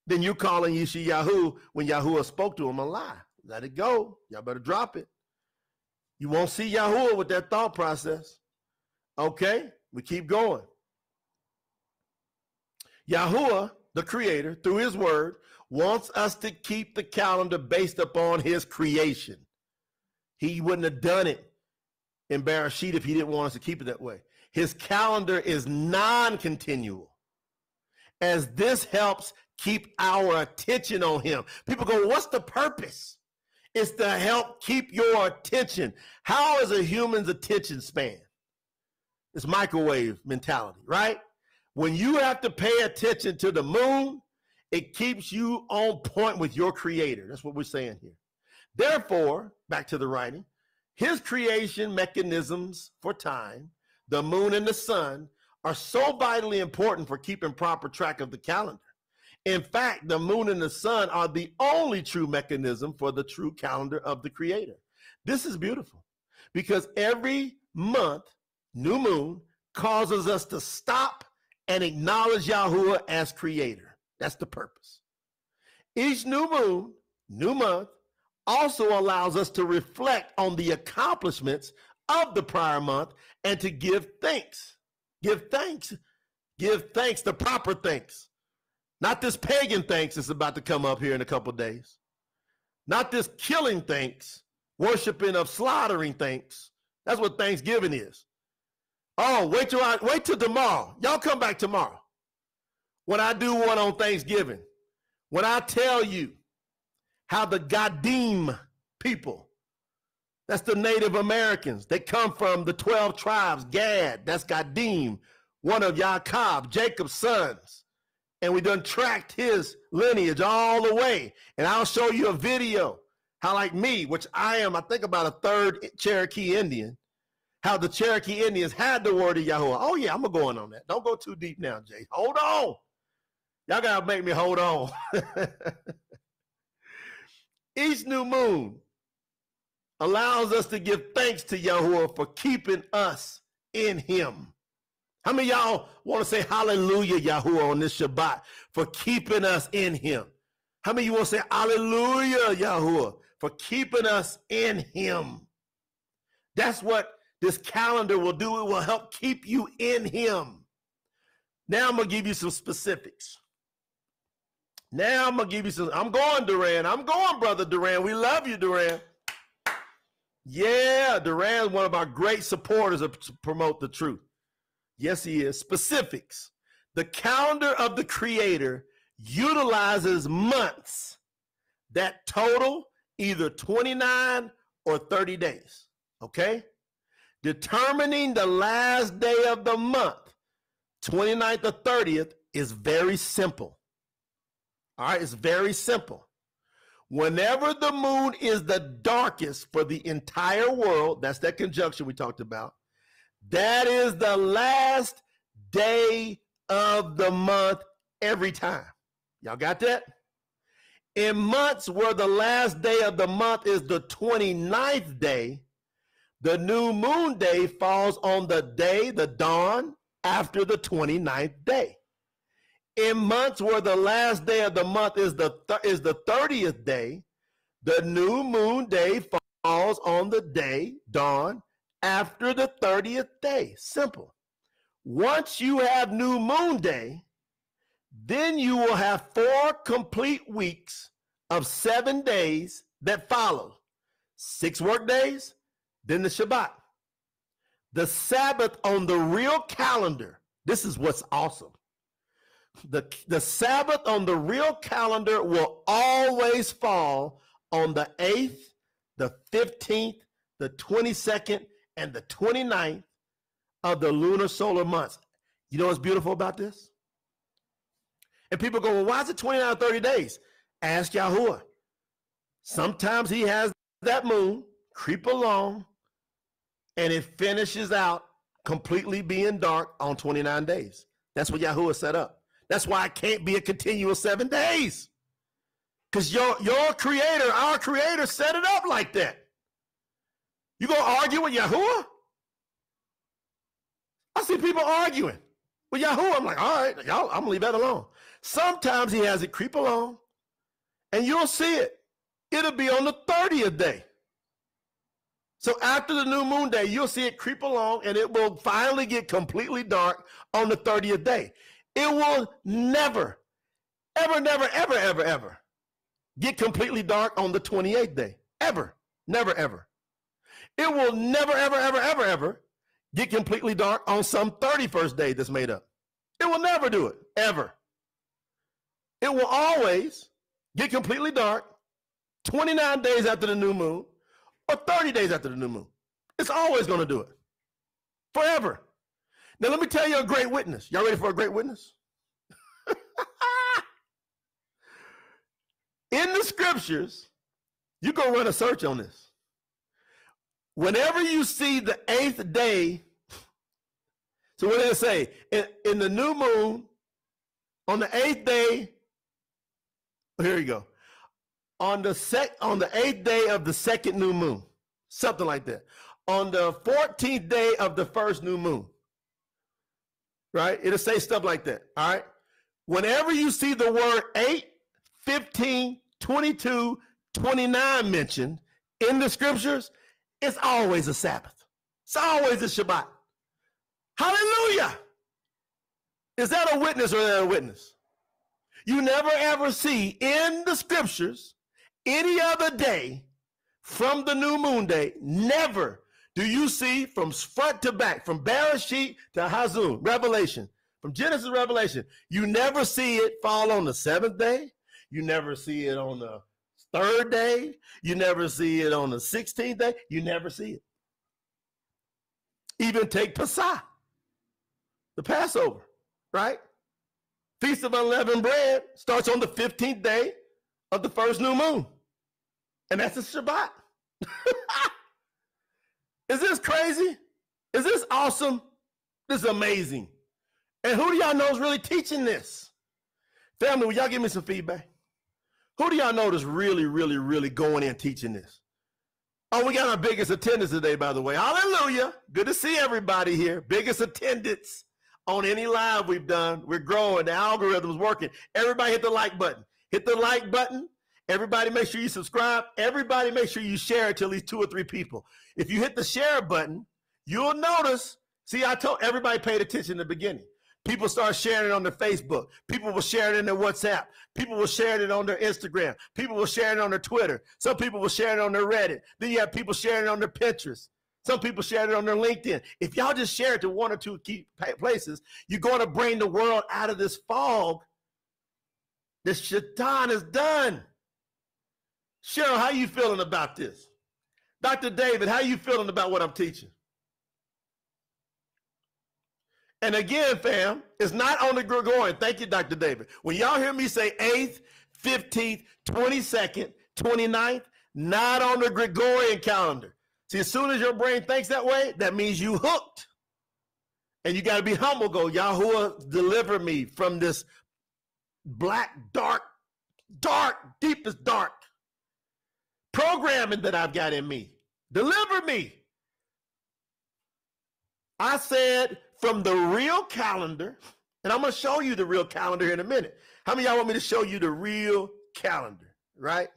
then you're calling Yeshayahu when Yahuwah spoke to him a lie. Let it go. Y'all better drop it. You won't see Yahuwah with that thought process. Okay, we keep going. Yahuwah, the creator, through his word, wants us to keep the calendar based upon his creation. He wouldn't have done it in Bereshit if he didn't want us to keep it that way. His calendar is non-continual, as this helps keep our attention on him. People go, what's the purpose? It's to help keep your attention. How is a human's attention span? It's microwave mentality, right? When you have to pay attention to the moon, it keeps you on point with your creator. That's what we're saying here. Therefore, back to the writing, his creation mechanisms for time, the moon and the sun, are so vitally important for keeping proper track of the calendar. In fact, the moon and the sun are the only true mechanism for the true calendar of the creator. This is beautiful because every month, new moon causes us to stop and acknowledge Yahuwah as creator. That's the purpose. Each new moon, new month, also allows us to reflect on the accomplishments of the prior month and to give thanks. Give thanks. Give thanks, the proper thanks. Not this pagan thanks that's about to come up here in a couple of days. Not this killing thanks, worshiping of slaughtering thanks. That's what Thanksgiving is. Oh, wait till tomorrow. Y'all come back tomorrow. When I do one on Thanksgiving, when I tell you how the Gadim people, that's the Native Americans, they come from the 12 tribes, Gad, that's Gadim, one of Yaakov, Jacob's sons. And we done tracked his lineage all the way. And I'll show you a video how, like me, which I am, I think about a third Cherokee Indian, how the Cherokee Indians had the word of Yahuwah. Oh, yeah, I'm going on that. Don't go too deep now, Jay. Hold on. Y'all got to make me hold on. Each new moon allows us to give thanks to Yahuwah for keeping us in him. How many of y'all want to say hallelujah, Yahuwah, on this Shabbat for keeping us in him? How many of you want to say hallelujah, Yahuwah, for keeping us in him? That's what this calendar will do. It will help keep you in him. Now I'm going to give you some specifics. Now I'm going to give you some. I'm going, Duran. I'm going, brother Duran. We love you, Duran. Yeah, Duran's one of our great supporters of Promote the Truth. Yes, he is. Specifics. The calendar of the creator utilizes months that total either 29 or 30 days. Okay? Determining the last day of the month, 29th or 30th, is very simple. All right, it's very simple. Whenever the moon is the darkest for the entire world, that's that conjunction we talked about, that is the last day of the month every time. Y'all got that? In months where the last day of the month is the 29th day, the new moon day falls on the day, the dawn, after the 29th day. In months where the last day of the month is the 30th day, the new moon day falls on the day, dawn, after the 30th day. Simple. Once you have new moon day, then you will have 4 complete weeks of 7 days that follow. 6 work days. Then the Shabbat, the Sabbath on the real calendar. This is what's awesome. The Sabbath on the real calendar will always fall on the 8th, the 15th, the 22nd, and the 29th of the lunar solar months. You know what's beautiful about this? And people go, well, why is it 29 or 30 days? Ask Yahuwah. Sometimes he has that moon creep along, and it finishes out completely being dark on 29 days. That's what Yahuwah set up. That's why it can't be a continual 7 days. Because your creator, our creator, set it up like that. You going to argue with Yahuwah? I see people arguing with Yahuwah. I'm like, all right, y'all, I'm going to leave that alone. Sometimes he has it creep along, and you'll see it. It'll be on the 30th day. So after the new moon day, you'll see it creep along, and it will finally get completely dark on the 30th day. It will never, ever, never, ever, ever, ever get completely dark on the 28th day. Ever, never, ever. It will never, ever, ever, ever, ever get completely dark on some 31st day that's made up. It will never do it, ever. It will always get completely dark 29 days after the new moon or 30 days after the new moon. It's always going to do it, forever. Now, let me tell you a great witness. Y'all ready for a great witness? In the scriptures, you go run a search on this. Whenever you see the 8th day, so what did it say? In the new moon, on the 8th day, here you go. On the 8th day of the second new moon, something like that. On the 14th day of the first new moon, right? It'll say stuff like that, all right? Whenever you see the word 8, 15, 22, 29 mentioned in the scriptures, it's always a Sabbath. It's always a Shabbat. Hallelujah! Is that a witness or is that a witness? You never ever see in the scriptures any other day from the new moon day. Never do you see from front to back, from Bereshit to Chazon, Revelation, from Genesis to Revelation. You never see it fall on the 7th day. You never see it on the 3rd day. You never see it on the 16th day. You never see it. Even take Passah, the Passover, right? Feast of Unleavened Bread starts on the 15th day of the first new moon. And that's a Shabbat. Is this crazy? Is this awesome? This is amazing. And who do y'all know is really teaching this? Family, will y'all give me some feedback? Who do y'all know that's really, really, really going in teaching this? Oh, we got our biggest attendance today, by the way. Hallelujah. Good to see everybody here. Biggest attendance on any live we've done. We're growing. The algorithm's working. Everybody hit the like button. Hit the like button. Everybody make sure you subscribe. Everybody make sure you share it to at least 2 or 3 people. If you hit the share button, you'll notice. See, I told everybody paid attention in the beginning. People start sharing it on their Facebook. People will share it in their WhatsApp. People will share it on their Instagram. People will share it on their Twitter. Some people will share it on their Reddit. Then you have people sharing it on their Pinterest. Some people share it on their LinkedIn. If y'all just share it to 1 or 2 key places, you're going to bring the world out of this fog that Shaitan has done. Cheryl, how you feeling about this? Dr. David, how you feeling about what I'm teaching? And again, fam, it's not on the Gregorian. Thank you, Dr. David. When y'all hear me say 8th, 15th, 22nd, 29th, not on the Gregorian calendar. See, as soon as your brain thinks that way, that means you hooked. And you got to be humble. Go, Yahuwah, deliver me from this black, dark, deepest dark programming that I've got in me. Deliver me. I said from the real calendar, and I'm going to show you the real calendar in a minute. How many of y'all want me to show you the real calendar, right?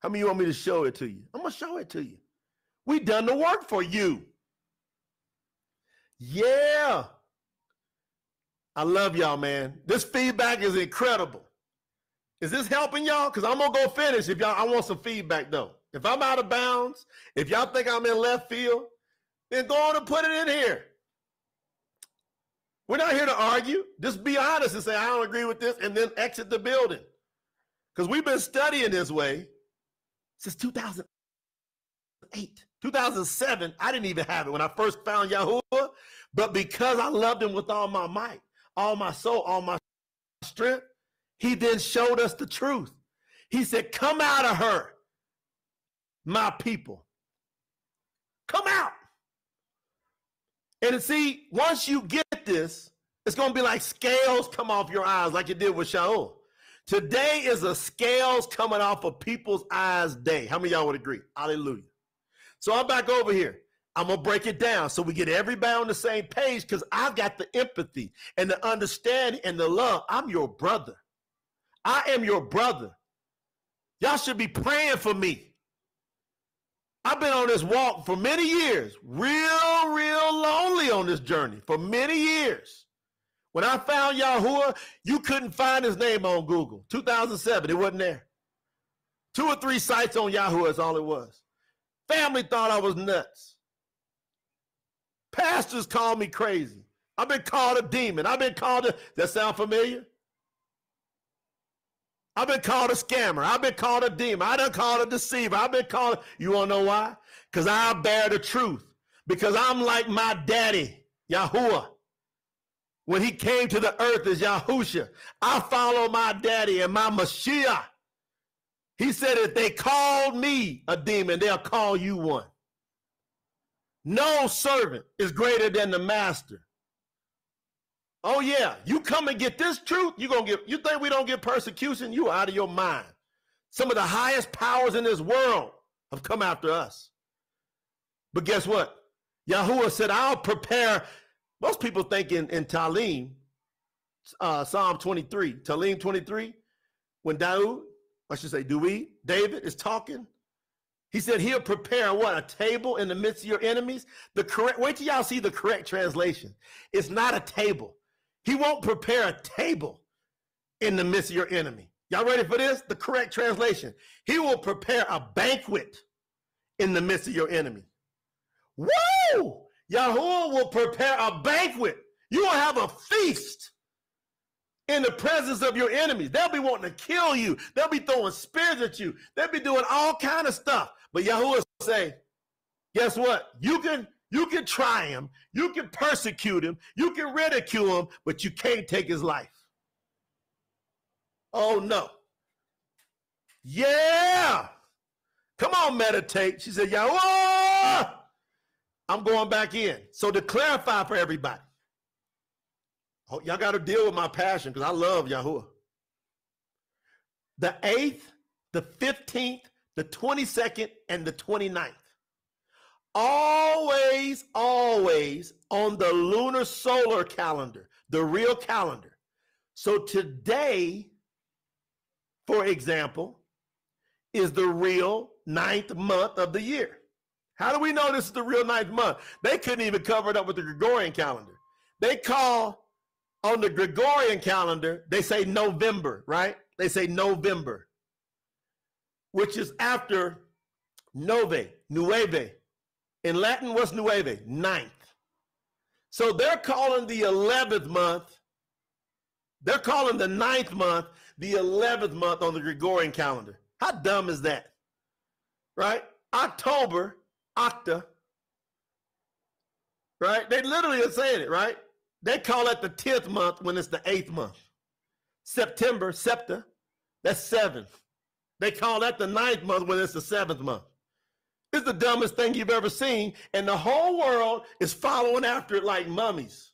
How many of you want me to show it to you? I'm going to show it to you. We done the work for you. Yeah. I love y'all, man. This feedback is incredible. Is this helping y'all? Because I'm going to go finish. If y'all, I want some feedback, though. If I'm out of bounds, if y'all think I'm in left field, then go on and put it in here. We're not here to argue. Just be honest and say, I don't agree with this, and then exit the building. Because we've been studying this way since 2008. 2007, I didn't even have it when I first found Yahuwah, but because I loved him with all my might, all my soul, all my strength, he then showed us the truth. He said, come out of her, my people. Come out. And see, once you get this, it's going to be like scales come off your eyes like it did with Shaul. Today is a scales coming off of people's eyes day. How many of y'all would agree? Hallelujah. So I'm back over here. I'm going to break it down so we get everybody on the same page, because I've got the empathy and the understanding and the love. I'm your brother. I am your brother. Y'all should be praying for me. I've been on this walk for many years, real lonely on this journey for many years. When I found Yahuwah, you couldn't find his name on Google. 2007, it wasn't there. 2 or 3 sites on Yahuwah is all it was. Family thought I was nuts. Pastors called me crazy. I've been called a demon. I've been called a, that sound familiar? I've been called a scammer. I've been called a demon. I've been called a deceiver. I've been called, you want to know why? Because I bear the truth. Because I'm like my daddy, Yahuwah. When he came to the earth as Yahusha, I follow my daddy and my Mashiach. He said, if they called me a demon, they'll call you one. No servant is greater than the master. Oh, yeah. You come and get this truth, you're going to get, you think we don't get persecution? You out of your mind. Some of the highest powers in this world have come after us. But guess what? Yahuwah said, I'll prepare. Most people think in Talim, Psalm 23, Talim 23, when Daoud, I should say, David is talking. He said he'll prepare what? A table in the midst of your enemies. The correct, wait till y'all see the correct translation. It's not a table. He won't prepare a table in the midst of your enemy. Y'all ready for this? The correct translation. He will prepare a banquet in the midst of your enemy. Woo! Yahuwah will prepare a banquet. You will have a feast in the presence of your enemies. They'll be wanting to kill you. They'll be throwing spears at you. They'll be doing all kind of stuff. But Yahuwah say, guess what? You can try him. You can persecute him. You can ridicule him, but you can't take his life. Oh, no. Yeah. Come on, meditate. She said, Yahuwah. I'm going back in. So to clarify for everybody, y'all got to deal with my passion because I love Yahuwah. The 8th, the 15th, the 22nd, and the 29th. Always, always on the lunar solar calendar, the real calendar. So today, for example, is the real 9th month of the year. How do we know this is the real 9th month? They couldn't even cover it up with the Gregorian calendar. They call on the Gregorian calendar, they say November, right? They say November, which is after nueve. In Latin, what's nueve? 9th. So they're calling the 11th month, they're calling the 9th month the 11th month on the Gregorian calendar. How dumb is that? Right? October, octa, right? They literally are saying it, right? They call it the 10th month when it's the 8th month. September, septa, that's 7th. They call that the 9th month when it's the 7th month. It's the dumbest thing you've ever seen, and the whole world is following after it like mummies.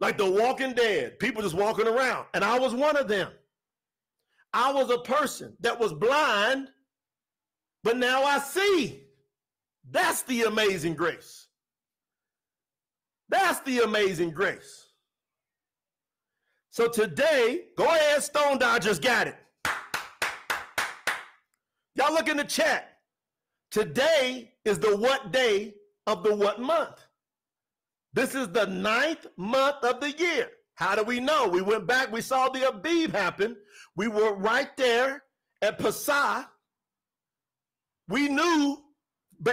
Like the walking dead, people just walking around, and I was one of them. I was a person that was blind, but now I see. That's the amazing grace. That's the amazing grace. So today, go ahead, Stone Dodgers got it. Y'all look in the chat. Today is the what day of the what month. This is the 9th month of the year. How do we know? We went back, we saw the Abib happen. We were right there at Passah. We knew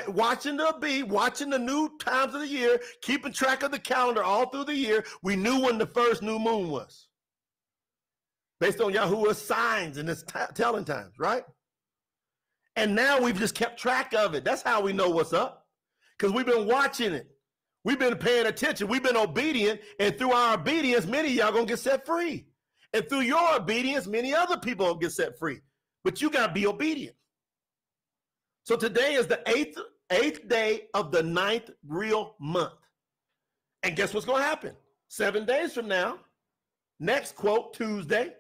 watching the bee, watching the new times of the year, keeping track of the calendar all through the year, we knew when the first new moon was. Based on Yahuwah's signs and his telling times, right? And now we've just kept track of it. That's how we know what's up, because we've been watching it. We've been paying attention. We've been obedient. And through our obedience, many of y'all going to get set free. And through your obedience, many other people will get set free. But you got to be obedient. So today is the eighth day of the ninth real month. And guess what's going to happen? 7 days from now, next quote, Tuesday,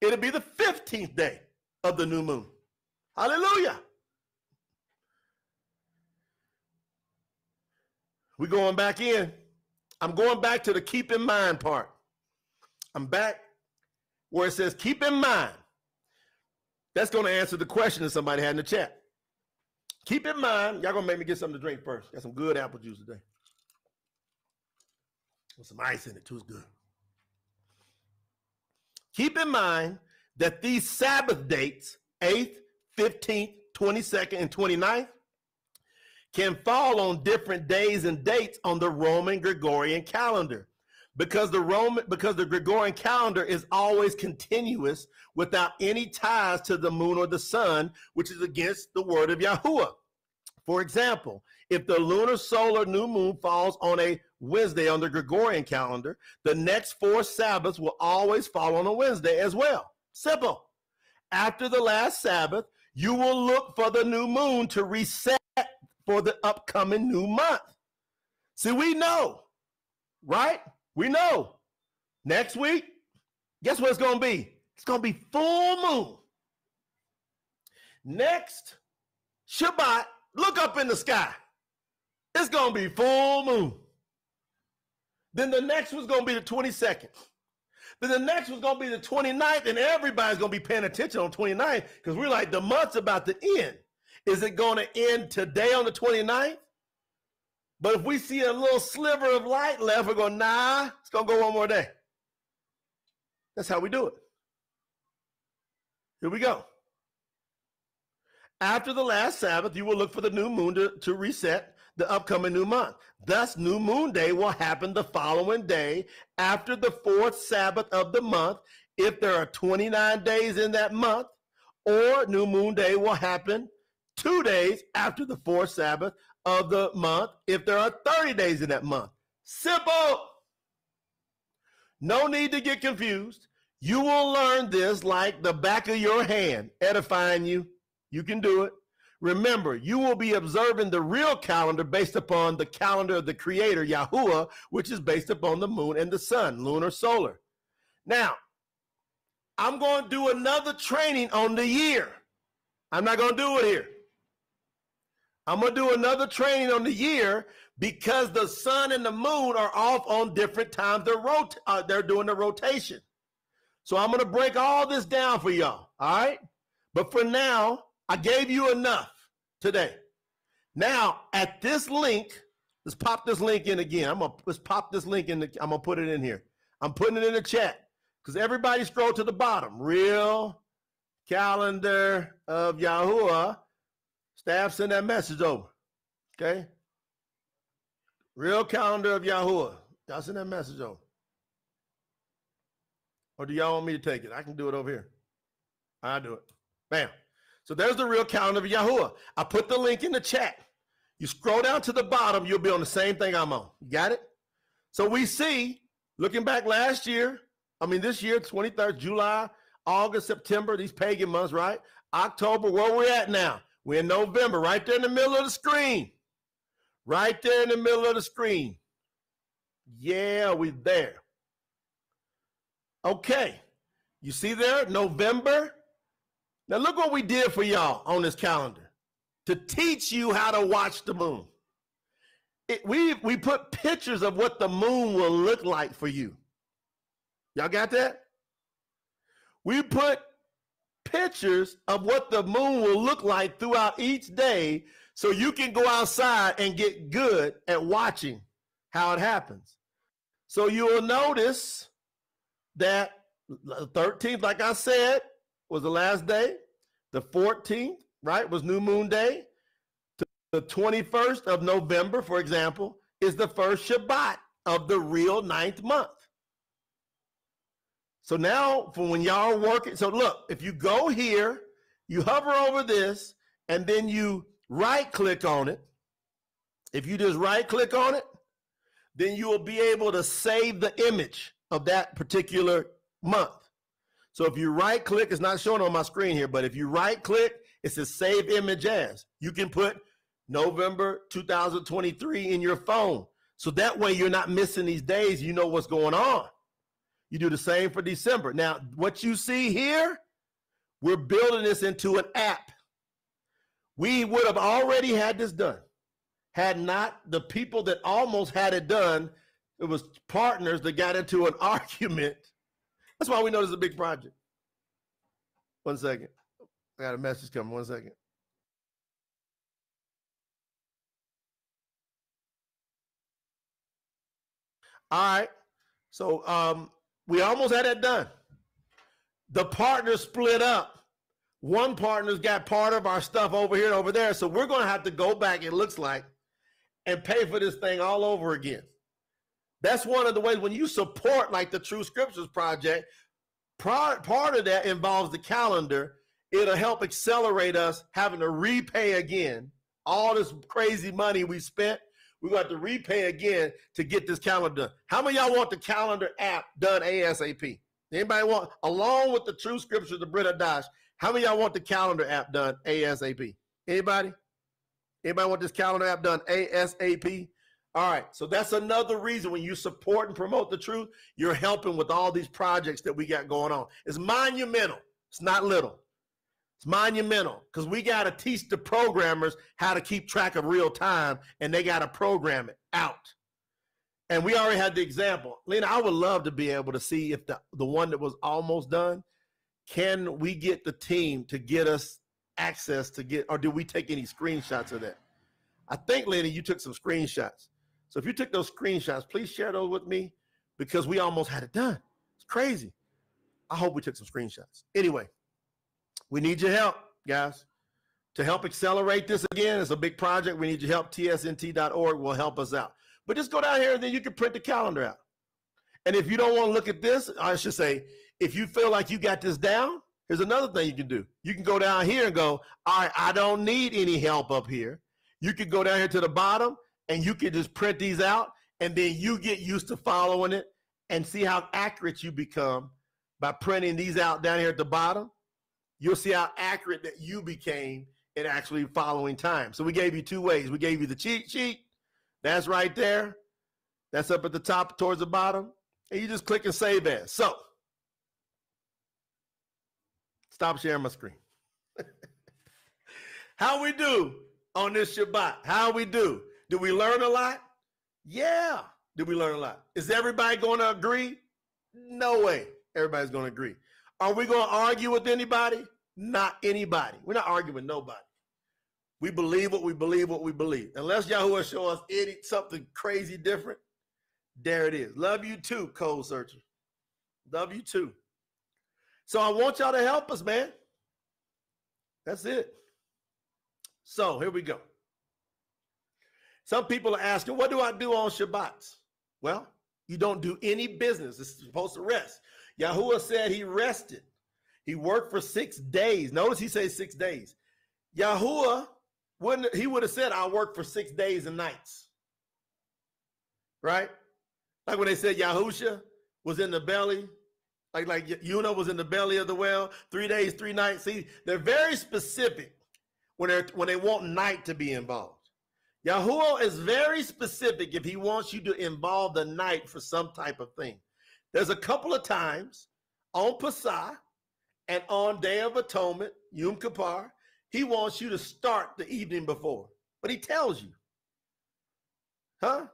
it'll be the 15th day of the new moon. Hallelujah. We're going back in. I'm going back to the keep in mind part. I'm back where it says keep in mind. That's going to answer the question that somebody had in the chat. Keep in mind, y'all gonna make me get something to drink first. Got some good apple juice today. With some ice in it too, it's good. Keep in mind that these Sabbath dates, 8th, 15th, 22nd, and 29th, can fall on different days and dates on the Roman Gregorian calendar. Because the Gregorian calendar is always continuous without any ties to the moon or the sun, which is against the word of Yahuwah. For example, if the lunar solar new moon falls on a Wednesday on the Gregorian calendar, the next four Sabbaths will always fall on a Wednesday as well. Simple. After the last Sabbath, you will look for the new moon to reset for the upcoming new month. See, we know, right? We know next week, guess what it's going to be? It's going to be full moon. Next Shabbat, look up in the sky. It's going to be full moon. Then the next one's going to be the 22nd. Then the next one's going to be the 29th, and everybody's going to be paying attention on 29th because we're like, the month's about to end. Is it going to end today on the 29th? But if we see a little sliver of light left, we're going, nah, it's going to go one more day. That's how we do it. Here we go. After the last Sabbath, you will look for the new moon to reset the upcoming new month. Thus, new moon day will happen the following day after the fourth Sabbath of the month, if there are 29 days in that month, or new moon day will happen 2 days after the fourth Sabbath of the month, if there are 30 days in that month. Simple. No need to get confused. You will learn this like the back of your hand, edifying you. You can do it. Remember, you will be observing the real calendar based upon the calendar of the Creator, Yahuwah, which is based upon the moon and the sun, lunar, solar. Now, I'm going to do another training on the year. I'm not going to do it here. I'm going to do another training on the year because the sun and the moon are off on different times. They're doing the rotation. So I'm going to break all this down for y'all, all right? But for now, I gave you enough today. Now, at this link, let's pop this link in again. I'm going to put it in here. I'm putting it in the chat because everybody scroll to the bottom. Real calendar of Yahuwah. Staff, send that message over, okay? Real calendar of Yahuwah. Y'all send that message over. Or do y'all want me to take it? I can do it over here. I'll do it. Bam. So there's the real calendar of Yahuwah. I put the link in the chat. You scroll down to the bottom, you'll be on the same thing I'm on. You got it? So we see, looking back this year, 23rd, July, August, September, these pagan months, right? October, where we at now? We're in November, right there in the middle of the screen. Right there in the middle of the screen. Yeah, we're there. Okay. You see there, November. Now look what we did for y'all on this calendar to teach you how to watch the moon. We put pictures of what the moon will look like for you. Y'all got that? We put pictures of what the moon will look like throughout each day so you can go outside and get good at watching how it happens. So you will notice that the 13th, like I said, was the last day. The 14th, right, was new moon day. The 21st of November, for example, is the first Shabbat of the real 9th month. So now for when y'all are working, so look, if you go here, you hover over this, and then you right click on it. If you just right click on it, then you will be able to save the image of that particular month. So if you right click, it's not showing on my screen here, but if you right click, it says save image as. You can put November 2023 in your phone. So that way you're not missing these days. You know what's going on. You do the same for December. Now, what you see here, we're building this into an app. We would have already had this done had not the people that almost had it done, it was partners that got into an argument. That's why we know this is a big project. 1 second. I got a message coming. 1 second. All right. So we almost had that done. The partners split up. One partner's got part of our stuff over here and over there. So we're going to have to go back, it looks like, and pay for this thing all over again. That's one of the ways when you support like the True Scriptures Project, part of that involves the calendar. It'll help accelerate us having to repay again. All this crazy money we spent, we're going to have to repay again to get this calendar done. How many of y'all want the calendar app done ASAP? Anybody want, along with the True Scriptures, the Briyt Hadash, how many of y'all want the calendar app done ASAP? Anybody? Anybody want this calendar app done ASAP? All right. So that's another reason when you support and promote the truth, you're helping with all these projects that we got going on. It's monumental. It's not little. It's monumental because we got to teach the programmers how to keep track of real time, and they got to program it out. And we already had the example. Lena, I would love to be able to see if the one that was almost done, can we get the team to get us access to get, or do we take any screenshots of that? I think, Lena, you took some screenshots. So if you took those screenshots, please share those with me because we almost had it done. It's crazy. I hope we took some screenshots. Anyway, we need your help, guys. To help accelerate this again, it's a big project. We need your help. TSNT.org will help us out. But just go down here and then you can print the calendar out. And if you don't want to look at this, I should say, if you feel like you got this down, here's another thing you can do. You can go down here and go, all right, I don't need any help up here. You can go down here to the bottom and you can just print these out, and then you get used to following it and see how accurate you become by printing these out down here at the bottom. You'll see how accurate that you became in actually following time. So we gave you two ways. We gave you the cheat sheet. That's right there. That's up at the top towards the bottom. And you just click and save as. So stop sharing my screen. How we do on this Shabbat? How we do? Did we learn a lot? Yeah. Did we learn a lot? Is everybody going to agree? No way. Everybody's going to agree. Are we going to argue with anybody? Not anybody. We're not arguing with nobody. We believe what we believe, what we believe. Unless Yahuwah show us something crazy different. There it is. Love you too, Cold Searcher. Love you too. So I want y'all to help us, man. That's it. So here we go. Some people are asking, what do I do on Shabbats? Well, you don't do any business. It's supposed to rest. Yahuwah said he rested. He worked for 6 days. Notice he says 6 days. Yahuwah, he would have said, I worked for 6 days and nights. Right? Like when they said Yahusha was in the belly, like Yuna was in the belly of the whale, 3 days, 3 nights. See, they're very specific when they want night to be involved. Yahuwah is very specific if he wants you to involve the night for some type of thing. There's a couple of times on Passah and on Day of Atonement, Yom Kippur, he wants you to start the evening before, but he tells you, huh?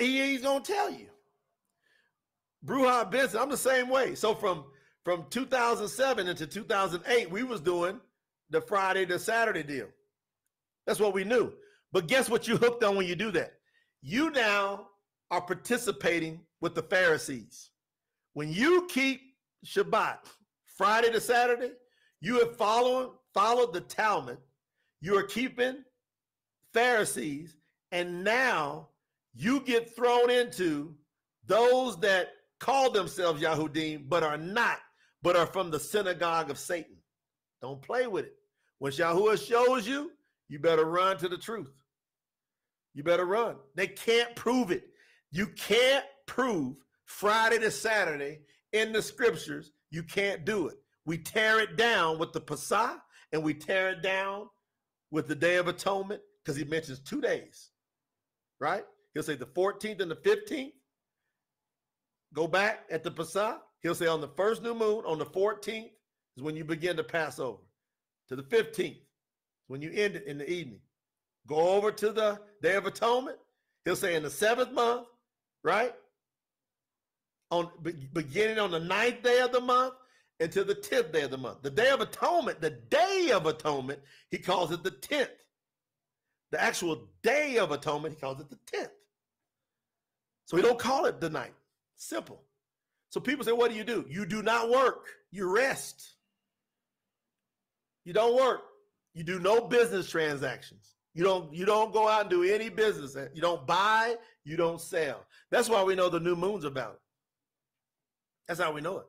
He's going to tell you. Bruja Benson, I'm the same way. So from 2007 into 2008, we was doing the Friday to Saturday deal. That's what we knew. But guess what you hooked on when you do that? You now are participating with the Pharisees. When you keep Shabbat, Friday to Saturday, you have followed the Talmud. You're keeping Pharisees, and now you get thrown into those that call themselves Yahudim, but are not, but are from the synagogue of Satan. Don't play with it. When Yahuwah shows you, you better run to the truth. You better run. They can't prove it. You can't prove Friday to Saturday in the scriptures. You can't do it. We tear it down with the Passah, and we tear it down with the Day of Atonement, because he mentions 2 days, right? He'll say the 14th and the 15th. Go back at the Passah. He'll say on the first new moon, on the 14th is when you begin the Passover. To the 15th is when you end it in the evening. Go over to the Day of Atonement. He'll say in the seventh month, right? Beginning on the 9th day of the month and to the 10th day of the month. The Day of Atonement, he calls it the 10th. The actual Day of Atonement, he calls it the 10th. So he don't call it the night. Simple. So people say, what do? You do not work. You rest. You don't work. You do no business transactions. You don't go out and do any business. You don't buy. You don't sell. That's why we know the new moon's about it. That's how we know it.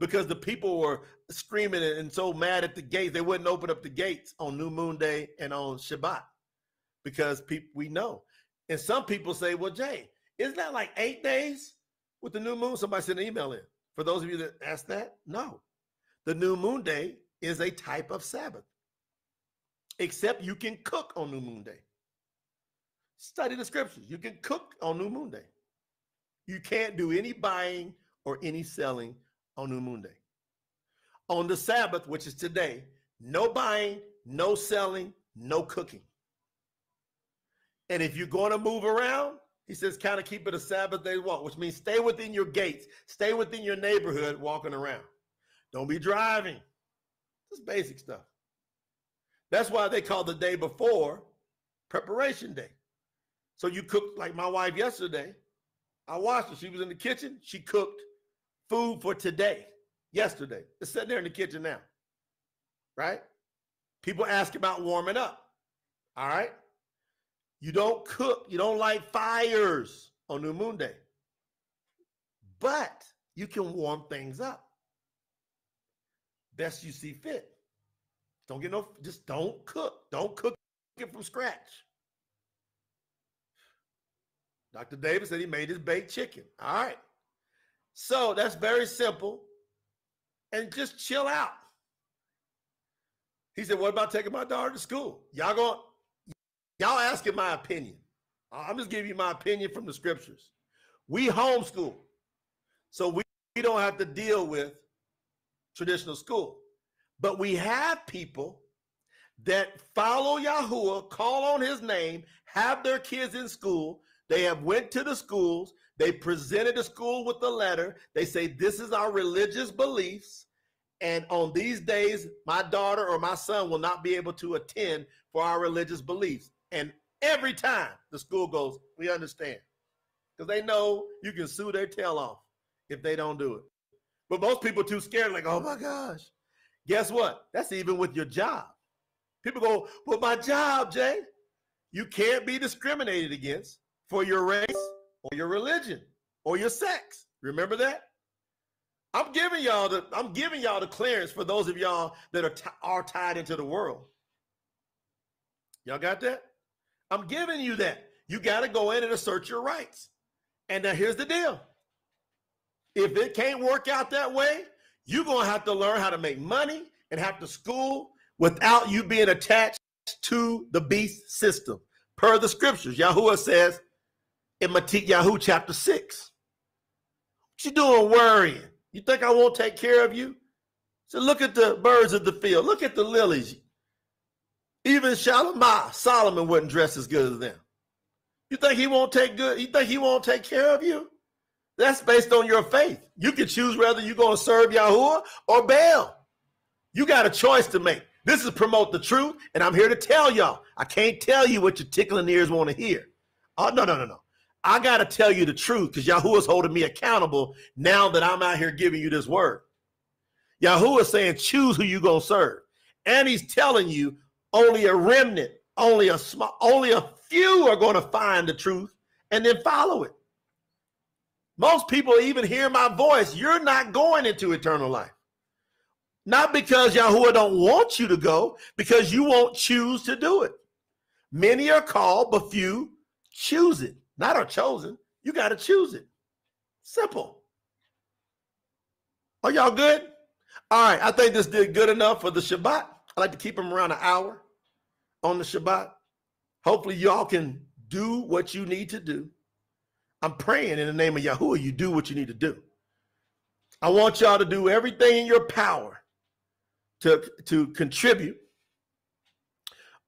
Because the people were screaming and so mad at the gates, they wouldn't open up the gates on New Moon Day and on Shabbat. Because we know. And some people say, well, Jay, isn't that like 8 days? With the new moon, somebody sent an email in. For those of you that asked that, no. The new moon day is a type of Sabbath. Except you can cook on new moon day. Study the scriptures. You can cook on new moon day. You can't do any buying or any selling on new moon day. On the Sabbath, which is today, no buying, no selling, no cooking. And if you're going to move around, he says, kind of keep it a Sabbath day walk, which means stay within your gates, stay within your neighborhood walking around. Don't be driving. Just basic stuff. That's why they call the day before preparation day. So you cook, like my wife yesterday. I watched her. She was in the kitchen. She cooked food for today, yesterday. It's sitting there in the kitchen now, right? People ask about warming up, all right? You don't cook. You don't light fires on New Moon Day. But you can warm things up. Best you see fit. Don't get no, just don't cook. Don't cook it from scratch. Dr. Davis said he made his baked chicken. All right. So that's very simple. And just chill out. He said, what about taking my daughter to school? Y'all asking my opinion. I'm just giving you my opinion from the scriptures. We homeschool, so we don't have to deal with traditional school. But we have people that follow Yahuwah, call on his name, have their kids in school. They have went to the schools. They presented the school with the letter. They say, this is our religious beliefs. And on these days, my daughter or my son will not be able to attend for our religious beliefs. And every time the school goes, we understand. Because they know you can sue their tail off if they don't do it. But most people are too scared, like, oh my gosh. Guess what? That's even with your job. People go, well, my job, Jay. You can't be discriminated against for your race or your religion or your sex. Remember that? I'm giving y'all the clearance for those of y'all that are tied into the world. Y'all got that? I'm giving you that. You got to go in and assert your rights. And now here's the deal. If it can't work out that way, you're going to have to learn how to make money and have to school without you being attached to the beast system. Per the scriptures, Yahuwah says in Matik Yahu chapter 6. What you doing worrying? You think I won't take care of you? So look at the birds of the field. Look at the lilies. Even Solomon wouldn't dress as good as them. You think he won't take good? You think he won't take care of you? That's based on your faith. You can choose whether you're going to serve Yahuwah or Baal. You got a choice to make. This is Promote the Truth, and I'm here to tell y'all. I can't tell you what your tickling ears want to hear. Oh, no. I got to tell you the truth because Yahuwah's holding me accountable now that I'm out here giving you this word. Yahuwah's saying, choose who you're going to serve. And he's telling you Only a remnant, only a few are going to find the truth and then follow it. Most people even hear my voice. You're not going into eternal life. Not because Yahuwah don't want you to go, because you won't choose to do it. Many are called, but few choose it. Not are chosen. You got to choose it. Simple. Are y'all good? All right. I think this did good enough for the Shabbat. I like to keep them around an hour on the Shabbat. Hopefully y'all can do what you need to do. I'm praying in the name of Yahuwah you do what you need to do. I want y'all to do everything in your power to contribute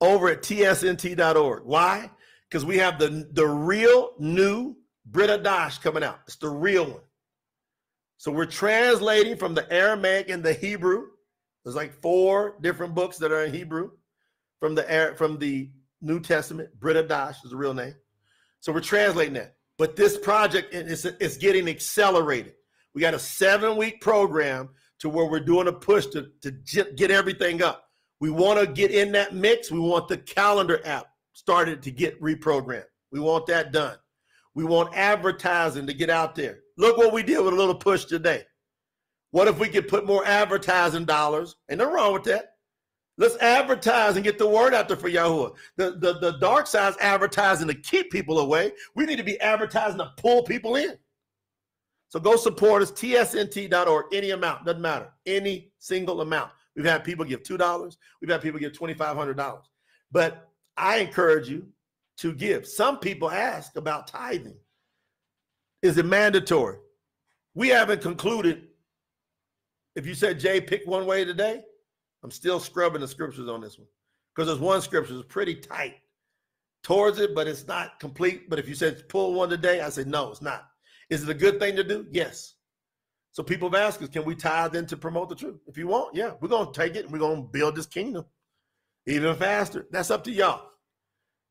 over at TSNT.org. Why? Because we have the real new Briyt Hadash coming out. It's the real one. So we're translating from the Aramaic and the Hebrew. There's like 4 different books that are in Hebrew from the New Testament. Briyt Hadash is the real name. So we're translating that. But this project is getting accelerated. We got a 7-week program to where we're doing a push to get everything up. We want to get in that mix. We want the calendar app started to get reprogrammed. We want that done. We want advertising to get out there. Look what we did with a little push today. What if we could put more advertising dollars? Ain't nothing wrong with that. Let's advertise and get the word out there for Yahuwah. The dark side's advertising to keep people away. We need to be advertising to pull people in. So go support us, TSNT.org, any amount, doesn't matter, any single amount. We've had people give $2. We've had people give $2,500. But I encourage you to give. Some people ask about tithing. Is it mandatory? We haven't concluded. If you said, Jay, pick one way today, I'm still scrubbing the scriptures on this one because there's one scripture that's pretty tight towards it, but it's not complete. But if you said pull one today, I said, no, it's not. Is it a good thing to do? Yes. So people have asked us, can we tithe in to promote the truth? If you want, yeah, we're going to take it and we're going to build this kingdom even faster. That's up to y'all.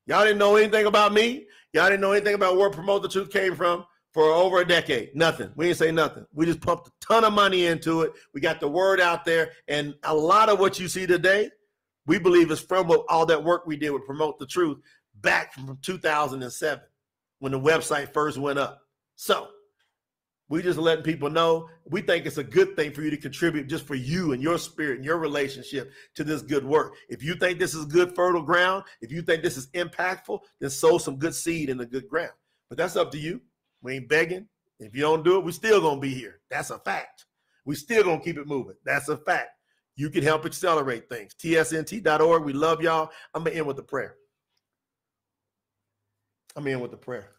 Y'all didn't know anything about me. Y'all didn't know anything about where Promote the Truth came from for over a decade. Nothing. We didn't say nothing. We just pumped a ton of money into it. We got the word out there. And a lot of what you see today, we believe is from all that work we did with Promote the Truth back from 2007 when the website first went up. So we just letting people know we think it's a good thing for you to contribute just for you and your spirit and your relationship to this good work. If you think this is good fertile ground, if you think this is impactful, then sow some good seed in the good ground. But that's up to you. We ain't begging. If you don't do it, we're still going to be here. That's a fact. We still going to keep it moving. That's a fact. You can help accelerate things. TSNT.org. We love y'all. I'm going to end with a prayer. I'm in with the prayer.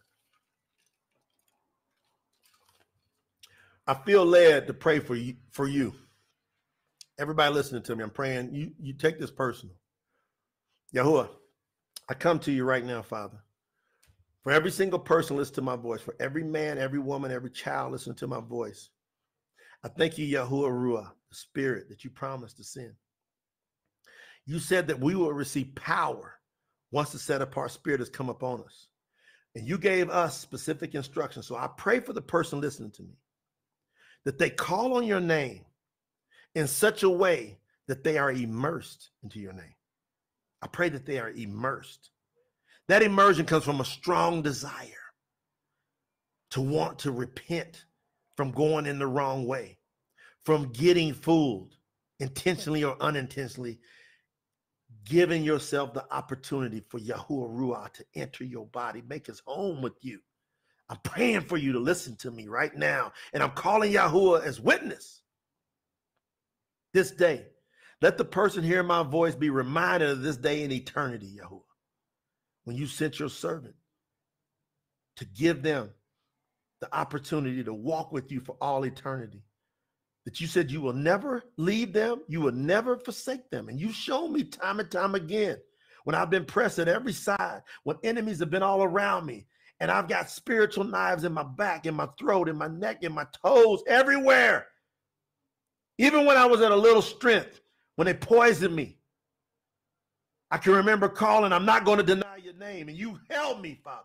I feel led to pray for you. Everybody listening to me, I'm praying. You take this personal. Yahuwah, I come to you right now, Father. For every single person listening to my voice, for every man, every woman, every child listening to my voice, I thank you, Yahuwah Ruah, the spirit that you promised to send. You said that we will receive power once the set apart spirit has come upon us. And you gave us specific instructions. So I pray for the person listening to me, that they call on your name in such a way that they are immersed into your name. I pray that they are immersed. That immersion comes from a strong desire to want to repent from going in the wrong way, from getting fooled intentionally or unintentionally, giving yourself the opportunity for Yahuwah Ruah to enter your body, make his home with you. I'm praying for you to listen to me right now. And I'm calling Yahuwah as witness this day. Let the person hearing my voice be reminded of this day in eternity, Yahuwah, when you sent your servant to give them the opportunity to walk with you for all eternity, that you said you will never leave them. You will never forsake them. And you show me time and time again, when I've been pressed at every side, when enemies have been all around me, and I've got spiritual knives in my back, in my throat, in my neck, in my toes, everywhere. Even when I was at a little strength, when they poisoned me, I can remember calling, I'm not going to deny your name. And you held me, Father,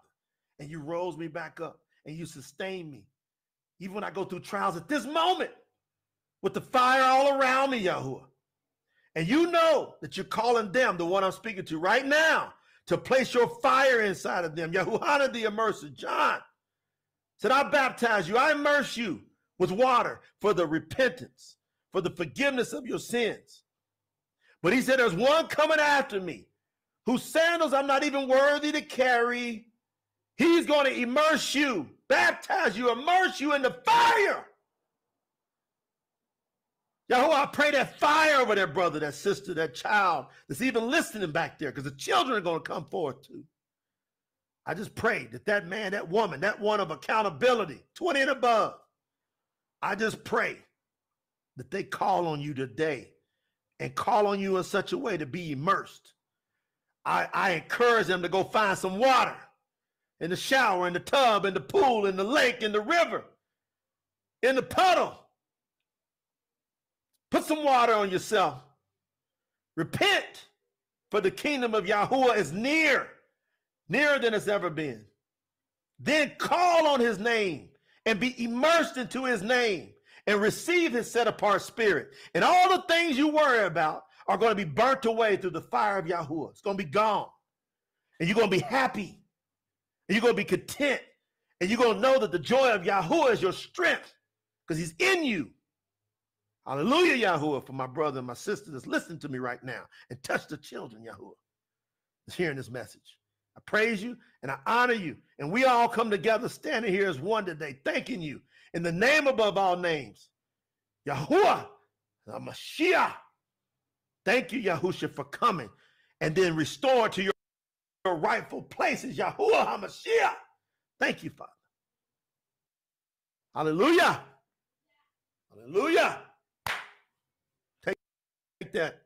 and you rose me back up, and you sustained me. Even when I go through trials at this moment, with the fire all around me, Yahuwah, And you know that you're calling them, the one I'm speaking to right now, to place your fire inside of them. Yahuwah the immerser, John said, I baptize you, I immerse you with water for the repentance, for the forgiveness of your sins. But he said, there's one coming after me whose sandals I'm not even worthy to carry. He's going to immerse you, baptize you, immerse you in the fire. Yahuwah, I pray that fire over that brother, that sister, that child that's even listening back there, because the children are going to come forth too. I just pray that that man, that woman, that one of accountability, 20 and above, I just pray that they call on you today and call on you in such a way to be immersed. I encourage them to go find some water in the shower, in the tub, in the pool, in the lake, in the river, in the puddle. Put some water on yourself. Repent, for the kingdom of Yahuwah is near, nearer than it's ever been. Then call on his name and be immersed into his name and receive his set-apart spirit. And all the things you worry about are going to be burnt away through the fire of Yahuwah. It's going to be gone. And you're going to be happy. And you're going to be content. And you're going to know that the joy of Yahuwah is your strength because he's in you. Hallelujah, Yahuwah, for my brother and my sister that's listening to me right now. And touch the children, Yahuwah, that's hearing this message. I praise you and I honor you. And we all come together standing here as one today, thanking you in the name above all names, Yahuwah, the Mashiach. Thank you, Yahusha, for coming and then restore to your rightful places, Yahuwah HaMashiach. Thank you, Father. Hallelujah. Hallelujah. Take that,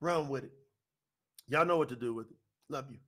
run with it. Y'all know what to do with it. Love you.